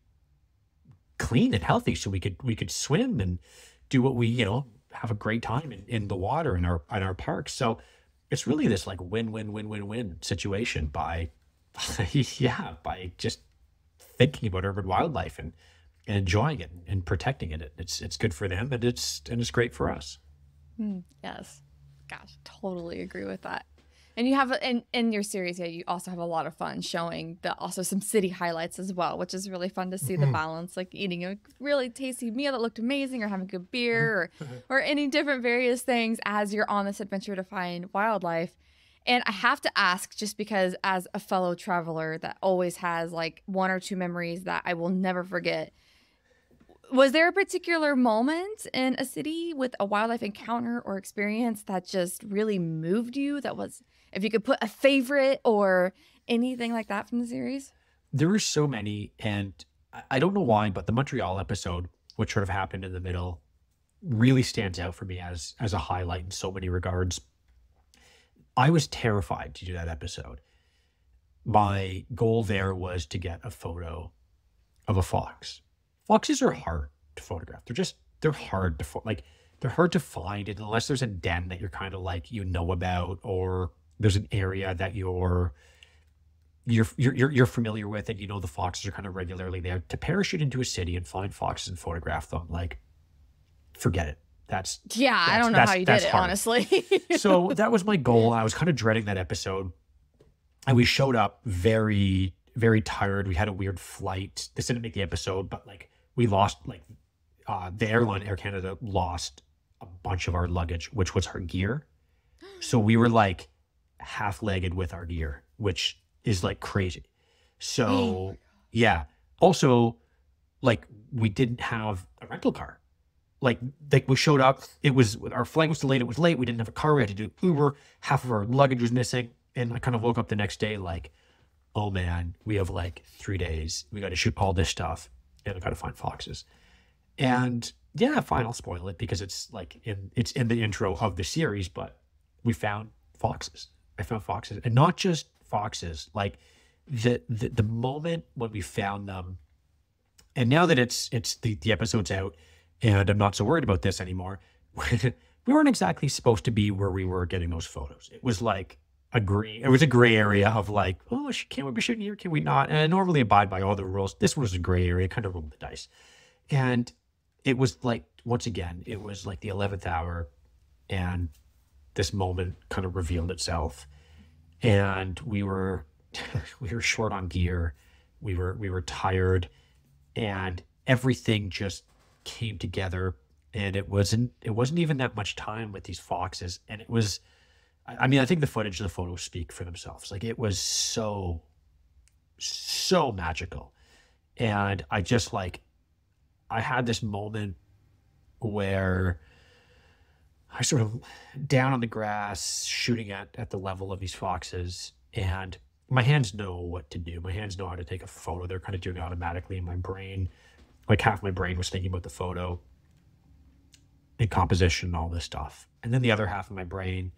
clean and healthy. So we could swim and do what we, you know, have a great time in the water in our parks. So it's really this like win-win-win-win-win situation by just thinking about urban wildlife and enjoying it and protecting it. It's good for them, but it's great for us. Yes. Gosh, totally agree with that. And you have, in your series, yeah, you also have a lot of fun showing also some city highlights as well, which is really fun to see the balance, like eating a really tasty meal that looked amazing or having a good beer or any different various things as you're on this adventure to find wildlife. And I have to ask, just because as a fellow traveler that always has like one or two memories that I will never forget, was there a particular moment in a city with a wildlife encounter or experience that just really moved you? That was, if you could put a favorite or anything like that from the series? There were so many, and I don't know why, but the Montreal episode, which sort of happened in the middle, really stands out for me as a highlight in so many regards. I was terrified to do that episode. My goal there was to get a photo of a fox. Foxes are hard to photograph. They're hard to they're hard to find, and unless there's a den that you're kind of like, you know about, or there's an area that you're familiar with and you know the foxes are kind of regularly there, to parachute into a city and find foxes and photograph them, like, forget it. I don't know how you did it, honestly. So that was my goal. I was kind of dreading that episode. And we showed up very, very tired. We had a weird flight. This didn't make the episode, but like we lost, like the airline Air Canada lost a bunch of our luggage, which was our gear. So we were like half-legged with our gear, which is like crazy. So yeah. Also, like, we didn't have a rental car. Like we showed up, it was, our flight was delayed, it was late, we didn't have a car, we had to do Uber, half of our luggage was missing. And I kind of woke up the next day like, oh man, we have like 3 days, we got to shoot all this stuff and I got to find foxes. And yeah, fine, I'll spoil it because it's like, it's in the intro of the series, but we found foxes. I found foxes, and not just foxes, like the moment when we found them. And now that the episode's out, and I'm not so worried about this anymore. We weren't exactly supposed to be where we were getting those photos. It was like a gray area of like, oh, can we be shooting here? Can we not? And I normally abide by all the rules. This was a gray area, kind of rolled the dice. And it was like, once again, it was like the 11th hour, and this moment kind of revealed itself. And we were, we were short on gear. We were tired, and everything just came together, and it wasn't even that much time with these foxes. And it was, I mean, I think the footage and the photos speak for themselves. Like, it was so magical. And I just, like, I had this moment where I sort of down on the grass shooting at the level of these foxes, and my hands know what to do. My hands know how to take a photo. They're kind of doing it automatically in my brain. Like half my brain was thinking about the photo and composition and all this stuff. And then the other half of my brain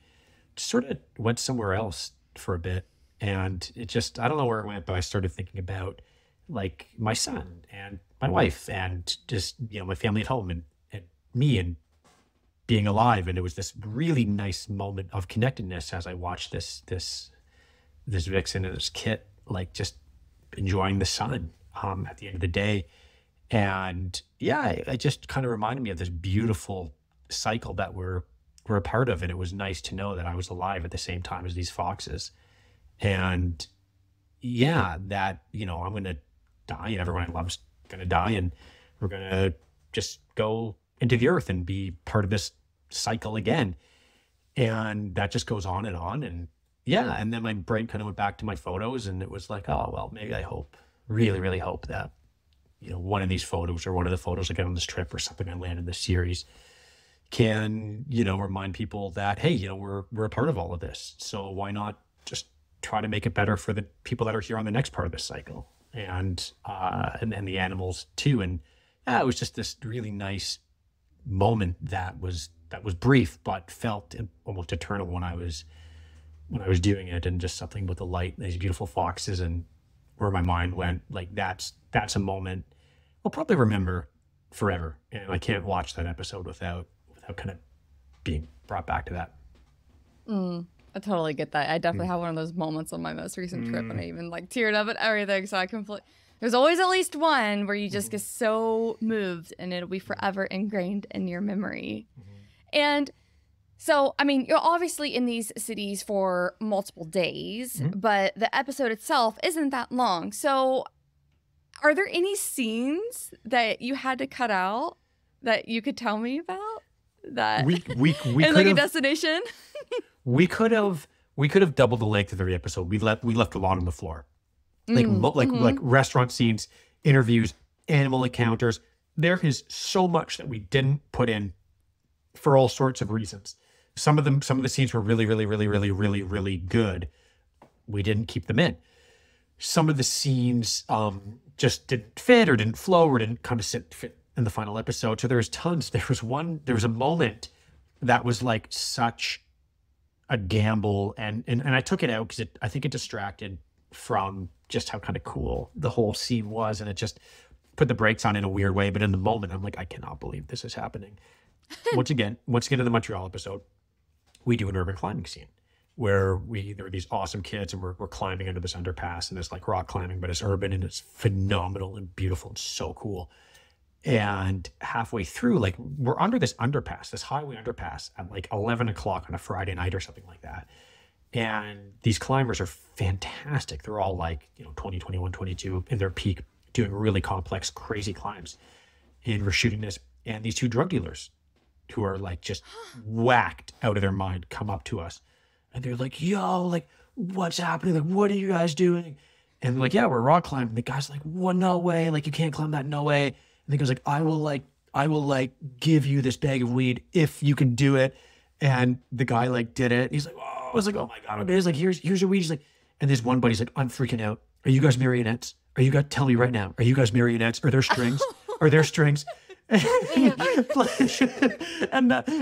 sort of went somewhere else for a bit. And it just, I don't know where it went, but I started thinking about like my son and my wife and just, you know, my family at home and me and being alive. And it was this really nice moment of connectedness as I watched this vixen and this kit, like just enjoying the sun at the end of the day. And yeah, it just kind of reminded me of this beautiful cycle that we're a part of. And it was nice to know that I was alive at the same time as these foxes. And yeah, that, you know, I'm going to die and everyone I love's going to die. And we're going to just go into the earth and be part of this cycle again. And that just goes on. And yeah, and then my brain kind of went back to my photos and it was like, oh, well, maybe I hope, really, really hope that, you know, one of these photos or one of the photos I got on this trip or something I landed this series can, you know, remind people that, hey, you know, we're a part of all of this. So why not just try to make it better for the people that are here on the next part of this cycle and the animals too. And yeah, it was just this really nice moment that was brief, but felt almost eternal when I was doing it. And just something with the light and these beautiful foxes and where my mind went, like that's a moment I'll probably remember forever. And I can't watch that episode without kind of being brought back to that. I totally get that. I definitely had one of those moments on my most recent trip, and I even like teared up at everything. So I completely, there's always at least one where you just get so moved and it'll be forever ingrained in your memory. And so, I mean, you're obviously in these cities for multiple days, but the episode itself isn't that long. So are there any scenes that you had to cut out that you could tell me about? That we and like a destination? We could have doubled the length of every episode. We left a lot on the floor, like like restaurant scenes, interviews, animal encounters. There is so much that we didn't put in for all sorts of reasons. Some of the scenes were really good. We didn't keep them in. Some of the scenes just didn't fit or didn't flow or didn't kind of fit in the final episode. So there's tons. There was a moment that was like such a gamble, and I took it out because I think it distracted from just how kind of cool the whole scene was, and it just put the brakes on in a weird way. But in the moment, I'm like, I cannot believe this is happening. Once again in the Montreal episode, we do an urban climbing scene where there are these awesome kids and we're climbing under this underpass, and it's like rock climbing, but it's urban and it's phenomenal and beautiful and so cool. And halfway through, like we're under this underpass, this highway underpass at like 11 o'clock on a Friday night or something like that. And these climbers are fantastic. They're all like, you know, 20, 21, 22 in their peak, doing really complex, crazy climbs. And we're shooting this. And these two drug dealers who are like just whacked out of their mind come up to us. And they're like, yo, like, what's happening? Like, what are you guys doing? And they're like, yeah, we're rock climbing. And the guy's like, well, no way. Like, you can't climb that. No way. I think it was like, I will give you this bag of weed if you can do it. And the guy like did it. He's like, oh, I was like, oh my God. He's like, here's your weed. He's like, and this one buddy's like, I'm freaking out. Are you guys marionettes? Are you guys, tell me right now, are you guys marionettes? Are there strings? Are there strings? And I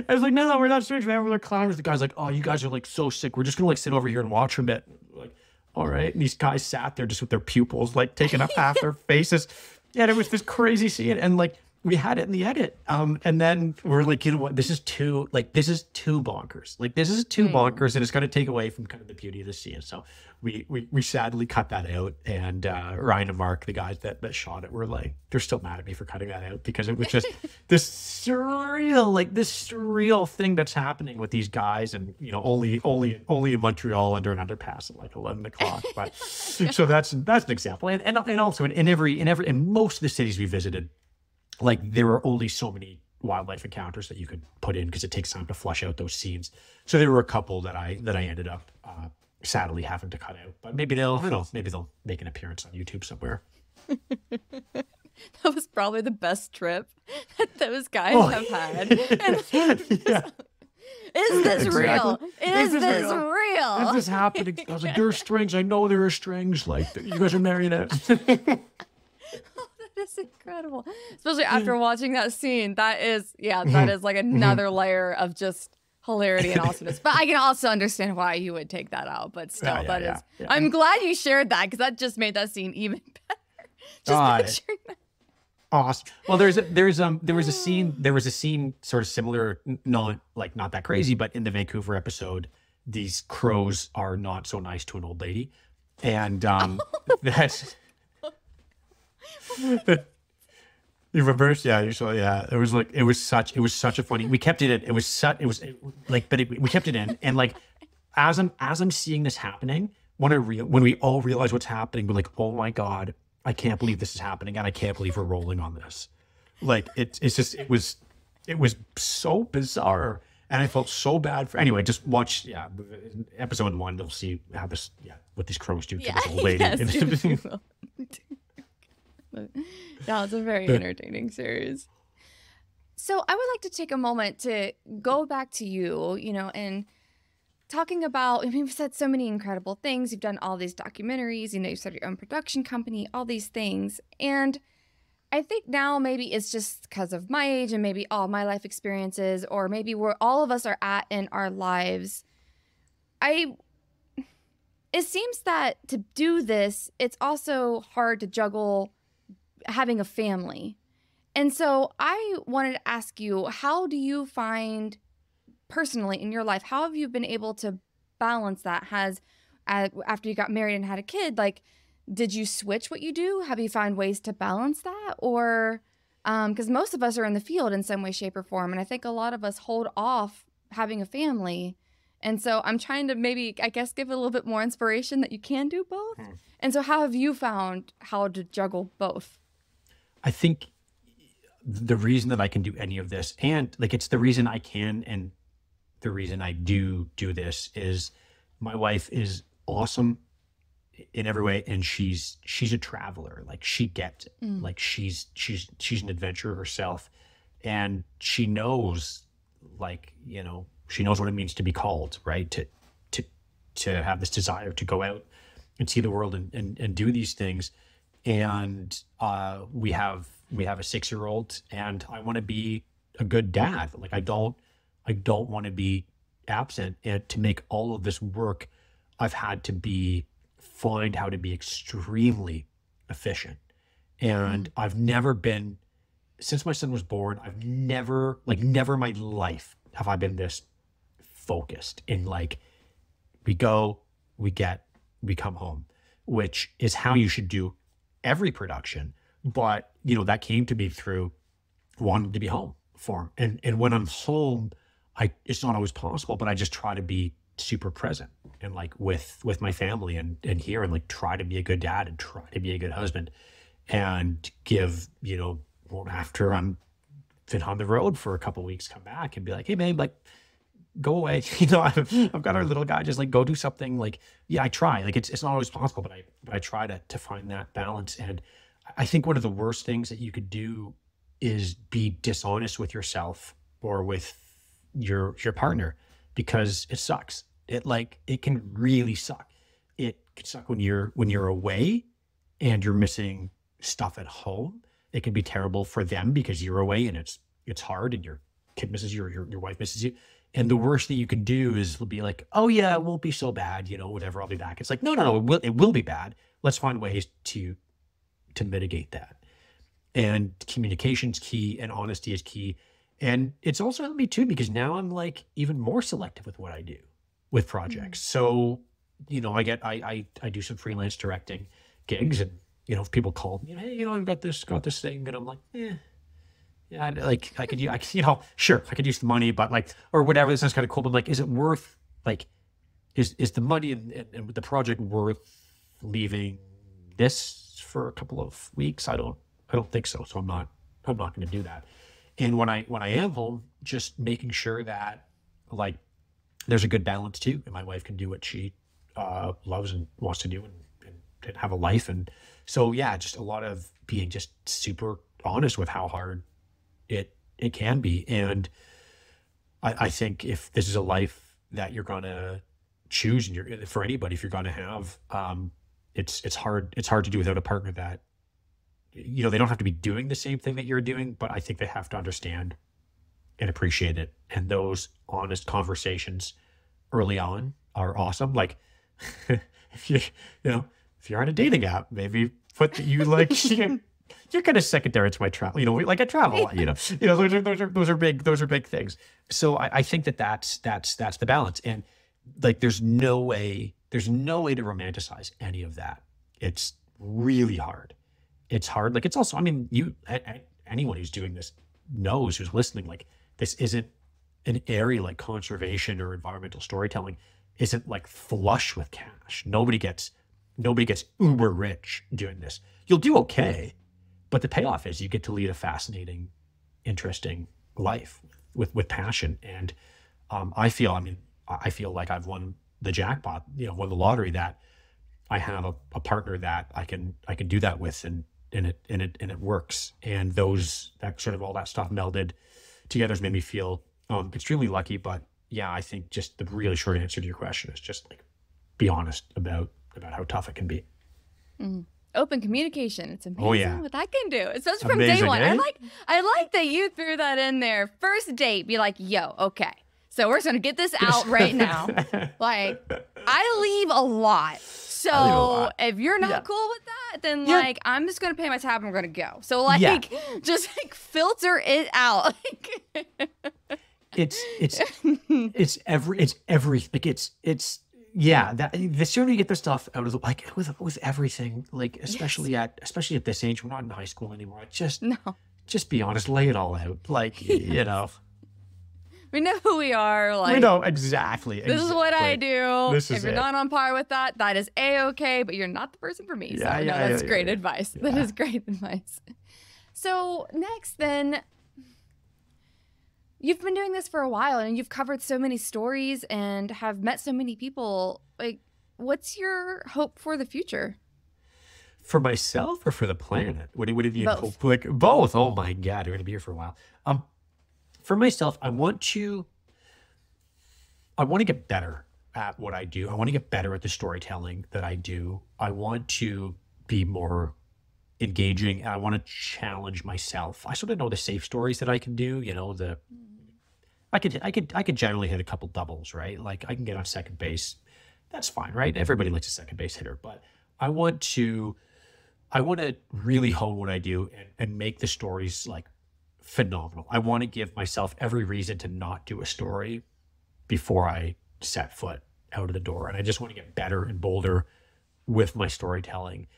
was like, no, we're not strings, man. We're like climbers. The guy's like, oh, you guys are like so sick. We're just going to like sit over here and watch a bit. Like, all right. And these guys sat there just with their pupils, like taking up half their faces. Yeah, there was this crazy scene, and like we had it in the edit, and then we're like, you know what? This is too bonkers. Like this is too bonkers, and it's going to take away from kind of the beauty of the scene. So we sadly cut that out. And Ryan and Mark, the guys that shot it, were like, they're still mad at me for cutting that out because it was just this surreal thing that's happening with these guys, and you know, only in Montreal under an underpass at like 11 o'clock. But so that's an example, and also in most of the cities we visited. Like there were only so many wildlife encounters that you could put in because it takes time to flush out those scenes. So there were a couple that I ended up sadly having to cut out. But maybe they'll make an appearance on YouTube somewhere. That was probably the best trip that those guys have had. And, yeah. Is this real? Is this real? Is this happening? I was like, there are strings. I know there are strings. Like, you guys are marionettes. Oh, that is incredible. Especially after watching that scene. That is, yeah, that is like another layer of just hilarity and awesomeness. But I can also understand why you would take that out. But still, yeah. I'm glad you shared that, because that just made that scene even better. Just picturing that. Awesome. Well, there was a scene sort of similar, not that crazy, but in the Vancouver episode, these crows are not so nice to an old lady, and you reverse, yeah, usually, yeah. It was like it was such a funny. We kept it in. We kept it in, and like as I'm seeing this happening, when we all realize what's happening, we're like, oh my god. I can't believe this is happening, and I can't believe we're rolling on this. Like it was so bizarre, and I felt so bad for. Anyway, just watch episode 1. You'll see how this what these crows do to this old lady. Yeah, it's a very entertaining series. So I would like to take a moment to go back to you, and. Talking about, you've said so many incredible things. You've done all these documentaries, you've started your own production company, all these things. And I think now maybe it's just because of my age and maybe all my life experiences, or maybe where all of us are at in our lives. It seems that to do this, it's also hard to juggle having a family. And so I wanted to ask you, how do you find personally in your life, how have you been able to balance that? After you got married and had a kid, like, did you switch what you do? Have you found ways to balance that? Or, because most of us are in the field in some way, shape, or form. And I think a lot of us hold off having a family. And so I'm trying to maybe, I guess, give a little bit more inspiration that you can do both. And so how have you found how to juggle both? I think the reason that I can do any of this, and like, it's the reason I can, and the reason I do this, is my wife is awesome in every way, and she's a traveler. Like, she gets it. Like, she's an adventurer herself, and she knows, like, she knows what it means to be called, right? To have this desire to go out and see the world and do these things. And we have a 6-year-old, and I want to be a good dad. Like, I don't want to be absent, and to make all of this work, I've had to find how to be extremely efficient. And I've never been, since my son was born, I've never, never in my life have I been this focused in, like, we go, we come home, which is how you should do every production. But, that came to me through wanting to be home. And when I'm home, it's not always possible, but I just try to be super present and like with my family and here, and like try to be a good dad and try to be a good husband, and give, after I'm been on the road for a couple of weeks, come back and be like, hey babe, like, go away. I've got our little guy, just like go do something. Like, yeah, I try. Like, it's not always possible, but I try to find that balance. And I think one of the worst things that you could do is be dishonest with yourself or with your partner, because it sucks. It can really suck. It can suck when you're away and you're missing stuff at home. It can be terrible for them because you're away and it's hard, and your kid misses you, or your wife misses you. And the worst thing you can do is be like, oh yeah, it won't be so bad, whatever, I'll be back. It's like, no, it will be bad. Let's find ways to mitigate that. And communication's key, and honesty is key. And it's also helped me too, because now I'm like even more selective with what I do with projects. So, I do some freelance directing gigs, and, if people call me, hey, I've got this thing, and I'm like, yeah, like I could use the money, but like, or whatever, this sounds kind of cool, but like, is it worth, like, is the money and the project worth leaving this for a couple of weeks? I don't think so. So I'm not going to do that. And when I am home, just making sure that like there's a good balance too, and my wife can do what she loves and wants to do, and have a life. And so, yeah, just a lot of being just super honest with how hard it can be. And I think if this is a life that you're going to choose, and you're, for anybody, if you're going to have, it's hard to do without a partner that, you know, they don't have to be doing the same thing that you're doing, but I think they have to understand and appreciate it. And those honest conversations early on are awesome. Like, if you're on a dating app, maybe put that you like, you're kind of secondary to my travel, you know, like I travel a lot, you know, those are big things. So I think that's the balance. And like, there's no way to romanticize any of that. It's really hard. It's hard. Like, it's also, I mean, anyone who's doing this knows, who's listening, like, this isn't an area like conservation or environmental storytelling isn't like flush with cash. Nobody gets uber rich doing this. You'll do okay, but the payoff is you get to lead a fascinating, interesting life with passion. And I feel like I've won the jackpot, you know, won the lottery, that I have a partner that I can do that with, and it works. And those, that sort of all that stuff melded together has made me feel extremely lucky. But yeah, I think just the really short answer to your question is just like, be honest about how tough it can be. Mm-hmm. Open communication. It's amazing what that can do. It's supposed to be from day one. Eh? I like that you threw that in there. First date, be like, yo, okay, so we're just going to get this out right now. Like, I leave a lot. If you're not cool with that, then like, I'm just going to pay my tab and we're going to go. So like, just like filter it out. The sooner you get this stuff out of the, like, with everything, like, especially at this age, we're not in high school anymore. Just be honest, lay it all out. Like, you know, we know who we are. Like, we know exactly. This is what I do. If you're not on par with that, that is a-okay, but you're not the person for me. Yeah, so that's great advice. Yeah. That is great advice. So next then, you've been doing this for a while and you've covered so many stories and have met so many people. Like, what's your hope for the future? For myself or for the planet? What have you hoped? Like, both. Oh my God, we're going to be here for a while. For myself, I want to get better at what I do. I want to get better at the storytelling that I do. I want to be more engaging. I want to challenge myself. I sort of know the safe stories that I can do, you know, I could generally hit a couple doubles, right? Like, I can get on second base. That's fine, right? Everybody likes a second base hitter, but I want to really hone what I do and make the stories like phenomenal. I want to give myself every reason to not do a story before I set foot out of the door. And I just want to get better and bolder with my storytelling.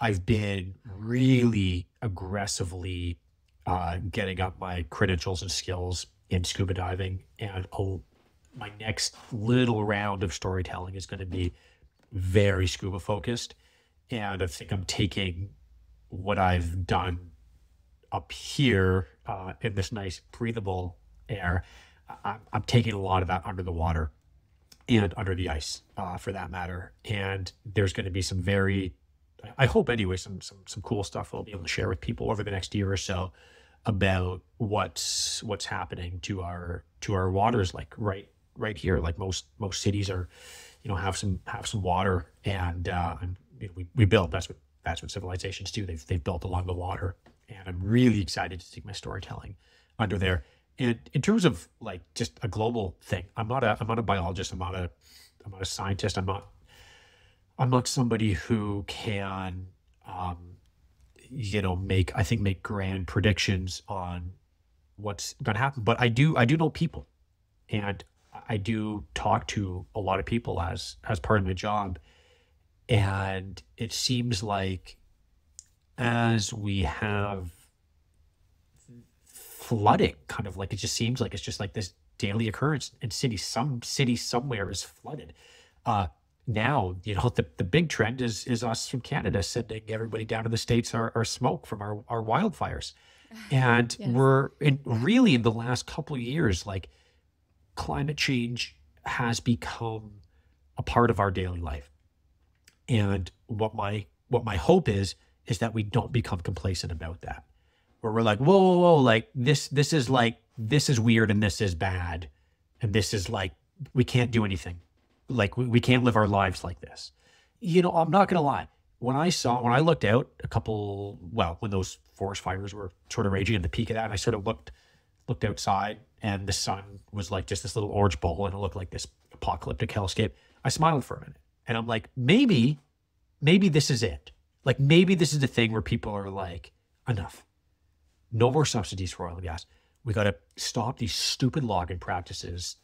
I've been really aggressively getting up my credentials and skills in scuba diving. And my next little round of storytelling is going to be very scuba focused. And I think I'm taking what I've done up here in this nice breathable air. I'm taking a lot of that under the water and under the ice for that matter. And there's going to be some very, I hope anyway, some cool stuff we'll be able to share with people over the next year or so about what's happening to our waters, like right here. Like most cities are, you know, have some water, and you know, we build. That's what civilizations do. They've built along the water, and I'm really excited to take my storytelling under there. And in terms of like just a global thing, I'm not a biologist. I'm not a scientist. I'm not somebody who can, you know, make grand predictions on what's going to happen. But I do know people, and I do talk to a lot of people as part of my job. And it seems like as we have flooding, kind of like, it just seems like it's just like this daily occurrence in cities. Some city somewhere is flooded. Now, you know, the big trend is us from Canada sending everybody down to the States our smoke from our wildfires. And we're in the last couple of years, like, climate change has become a part of our daily life. And what my hope is that we don't become complacent about that, where we're like, whoa, like this is weird and this is bad. And this is like, we can't do anything. Like, we can't live our lives like this. You know, I'm not going to lie. When I looked out a couple, well, when those forest fires were sort of raging at the peak of that, and I sort of looked outside, and the sun was like just this little orange bowl, and it looked like this apocalyptic hellscape. I smiled for a minute, and I'm like, maybe this is it. Like, maybe this is the thing where people are like, enough. No more subsidies for oil and gas. We got to stop these stupid logging practices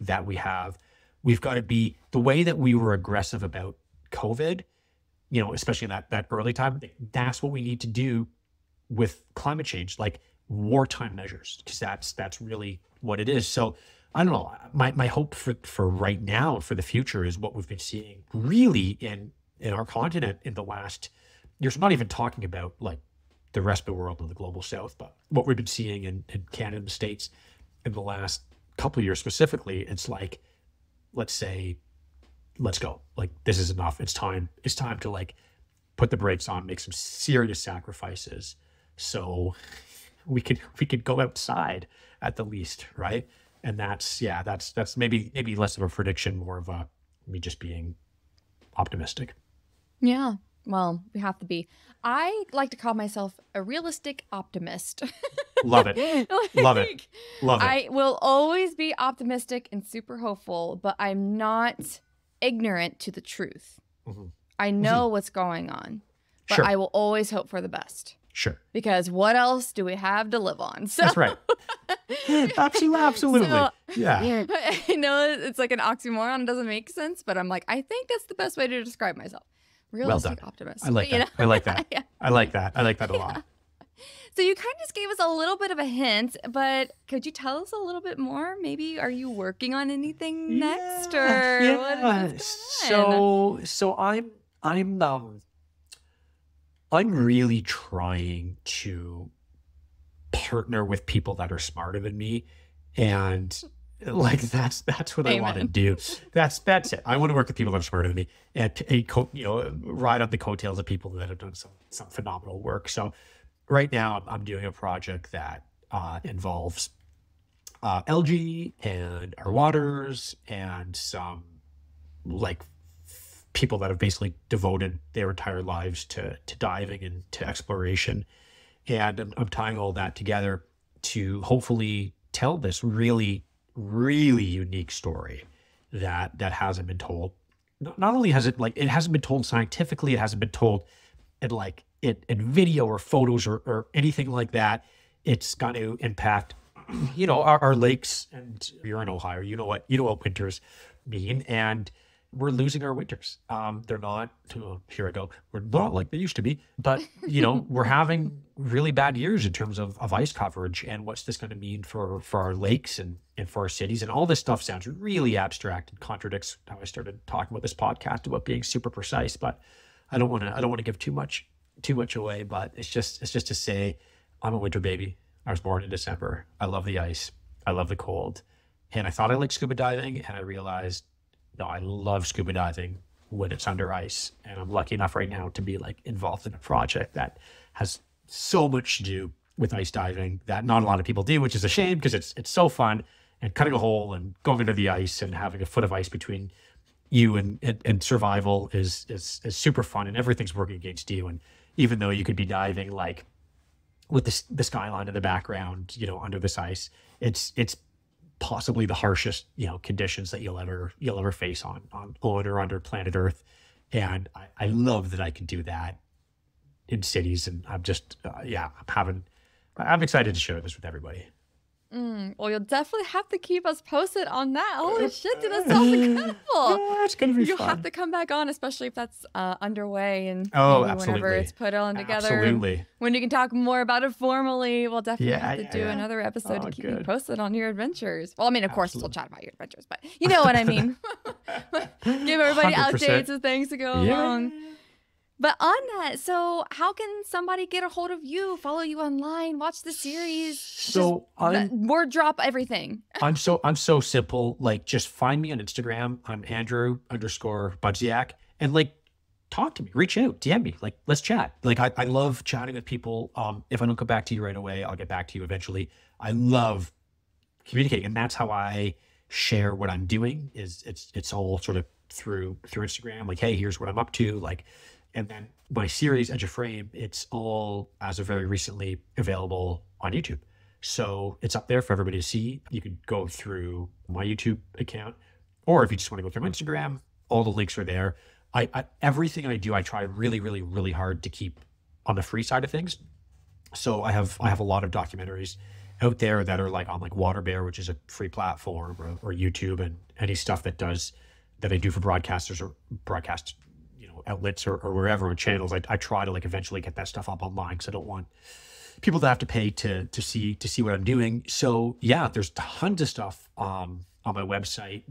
that we have. We've got to be, the way that we were aggressive about COVID, you know, especially in that early time, that's what we need to do with climate change, like wartime measures, because that's really what it is. So I don't know, my hope for right now, for the future, is what we've been seeing really in our continent in the last years. I'm not even talking about like the rest of the world and the global south, but what we've been seeing in Canada and the States in the last couple of years specifically. It's like, let's go. Like, this is enough. It's time to like put the brakes on, make some serious sacrifices so we could go outside at the least, right? And that's maybe less of a prediction, more of a me just being optimistic. Yeah. Well, we have to be. I like to call myself a realistic optimist. Love it. Like, Love it. I will always be optimistic and super hopeful, but I'm not ignorant to the truth. Mm-hmm. I know what's going on, but I will always hope for the best. Sure. Because what else do we have to live on? So. That's right. Absolutely. So, yeah. I know it's like an oxymoron. It doesn't make sense, but I'm like, I think that's the best way to describe myself. Realistic optimist. I like that. I like that. Yeah. I like that. I like that a lot. So you kind of just gave us a little bit of a hint, but could you tell us a little bit more? Maybe are you working on anything next, or what is going on? So I'm really trying to partner with people that are smarter than me, and like that's what I want to do. That's it. I want to work with people that are smarter than me and ride on the coattails of people that have done some phenomenal work. So right now I'm doing a project that involves algae and our waters and some like people that have basically devoted their entire lives to diving and to exploration. And I'm tying all that together to hopefully tell this really unique story that hasn't been told. Not only has it, like, it hasn't been told scientifically, it hasn't been told in video or photos or anything like that. It's going to impact, our lakes. And you're in Ohio, you know what winters mean, and we're losing our winters. They're not, here I go, we're not like they used to be, but we're having really bad years in terms of ice coverage, and what's this going to mean for our lakes and for our cities. And all this stuff sounds really abstract and contradicts how I started talking about this podcast about being super precise, but I don't want to give too much away, but it's just to say I'm a winter baby. I was born in December. I love the ice. I love the cold. And I thought I liked scuba diving, and I realized, no, I love scuba diving when it's under ice. And I'm lucky enough right now to be like involved in a project that has so much to do with ice diving that not a lot of people do, which is a shame because it's so fun, and cutting a hole and going into the ice and having a foot of ice between you and survival is super fun, and everything's working against you. And even though you could be diving like with the skyline in the background, under this ice, it's possibly the harshest, conditions that you'll ever face on or under planet Earth. And I love that I can do that in cities. And I'm just, I'm excited to share this with everybody. Well, you'll definitely have to keep us posted on that. Holy shit, dude, that sounds incredible. Yeah, it's going to be fun. You'll have to come back on, especially if that's underway and whenever it's put on together. Absolutely. When you can talk more about it formally, we'll definitely have to do another episode to keep you posted on your adventures. Well, I mean, of course, we'll chat about your adventures, but you know what I mean. Give everybody 100%. Updates and things to go along. But on that, so how can somebody get a hold of you, follow you online, watch the series? So word drop everything. I'm so simple. Like, just find me on Instagram. I'm Andrew_Budziak, and like, talk to me, reach out, DM me, like, let's chat. Like, I love chatting with people. If I don't get back to you right away, I'll get back to you eventually. I love communicating, and that's how I share what I'm doing is it's all sort of through Instagram, like, hey, here's what I'm up to, like. And then my series Edge of Frame, it's all, as of very recently, available on YouTube. So it's up there for everybody to see. You can go through my YouTube account, or if you just want to go through my Instagram, all the links are there. I everything I do, I try really, really, really hard to keep on the free side of things. So I have a lot of documentaries out there that are like on like Waterbear, which is a free platform, or YouTube, and any stuff that I do for broadcasters or broadcast, you know, outlets or wherever on channels. I try to like eventually get that stuff up online, because I don't want people to have to pay to see what I'm doing. So yeah, there's tons of stuff on my website,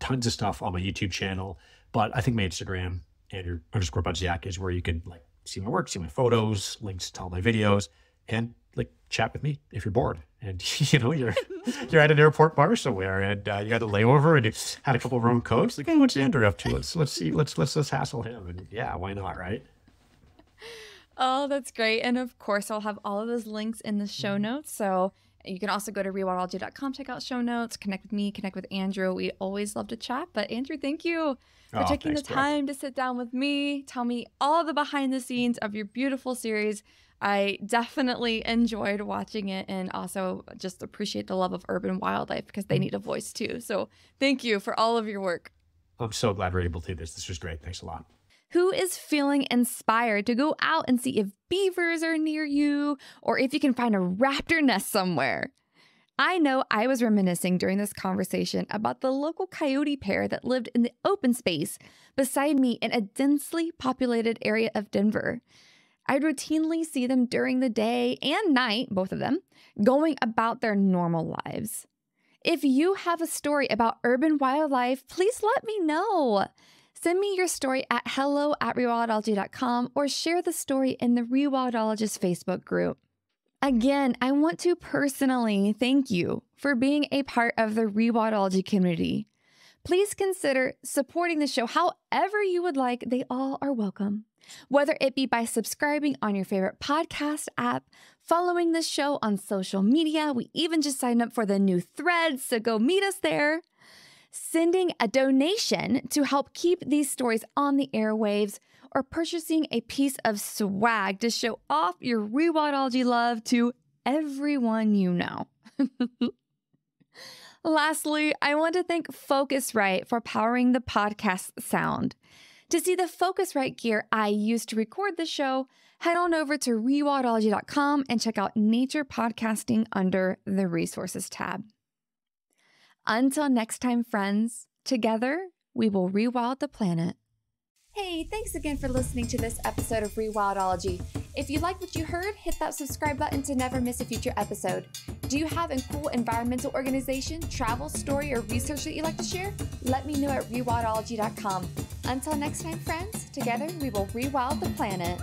tons of stuff on my YouTube channel. But I think my Instagram, Andrew_Budziak, is where you can like see my work, see my photos, links to all my videos, and like chat with me if you're bored and you know you're at an airport bar somewhere and you had a layover and you had a couple of room codes. Like, hey, what's Andrew up to? Let's hassle him. And yeah, why not, right? Oh, that's great. And of course, I'll have all of those links in the show notes. So you can also go to rewildology.com, check out show notes, connect with me, connect with Andrew. We always love to chat. But Andrew, thank you for taking the time to sit down with me. Tell me all the behind the scenes of your beautiful series. I definitely enjoyed watching it, and also just appreciate the love of urban wildlife, because they need a voice too. So thank you for all of your work. I'm so glad we're able to do this. This was great. Thanks a lot. Who is feeling inspired to go out and see if beavers are near you, or if you can find a raptor nest somewhere? I know I was reminiscing during this conversation about the local coyote pair that lived in the open space beside me in a densely populated area of Denver. I'd routinely see them during the day and night, both of them, going about their normal lives. If you have a story about urban wildlife, please let me know. Send me your story at hello@rewildology.com, or share the story in the Rewildologist Facebook group. Again, I want to personally thank you for being a part of the Rewildology community. Please consider supporting the show however you would like. They all are welcome. Whether it be by subscribing on your favorite podcast app, following the show on social media, we even just signed up for the new threads, so go meet us there. Sending a donation to help keep these stories on the airwaves, or purchasing a piece of swag to show off your Rewildology love to everyone you know. Lastly, I want to thank Focusrite for powering the podcast sound. To see the Focusrite gear I use to record the show, head on over to rewildology.com and check out Nature Podcasting under the Resources tab. Until next time, friends, together we will rewild the planet. Hey, thanks again for listening to this episode of Rewildology. If you like what you heard, hit that subscribe button to never miss a future episode. Do you have a cool environmental organization, travel, story, or research that you'd like to share? Let me know at rewildology.com. Until next time, friends, together we will rewild the planet.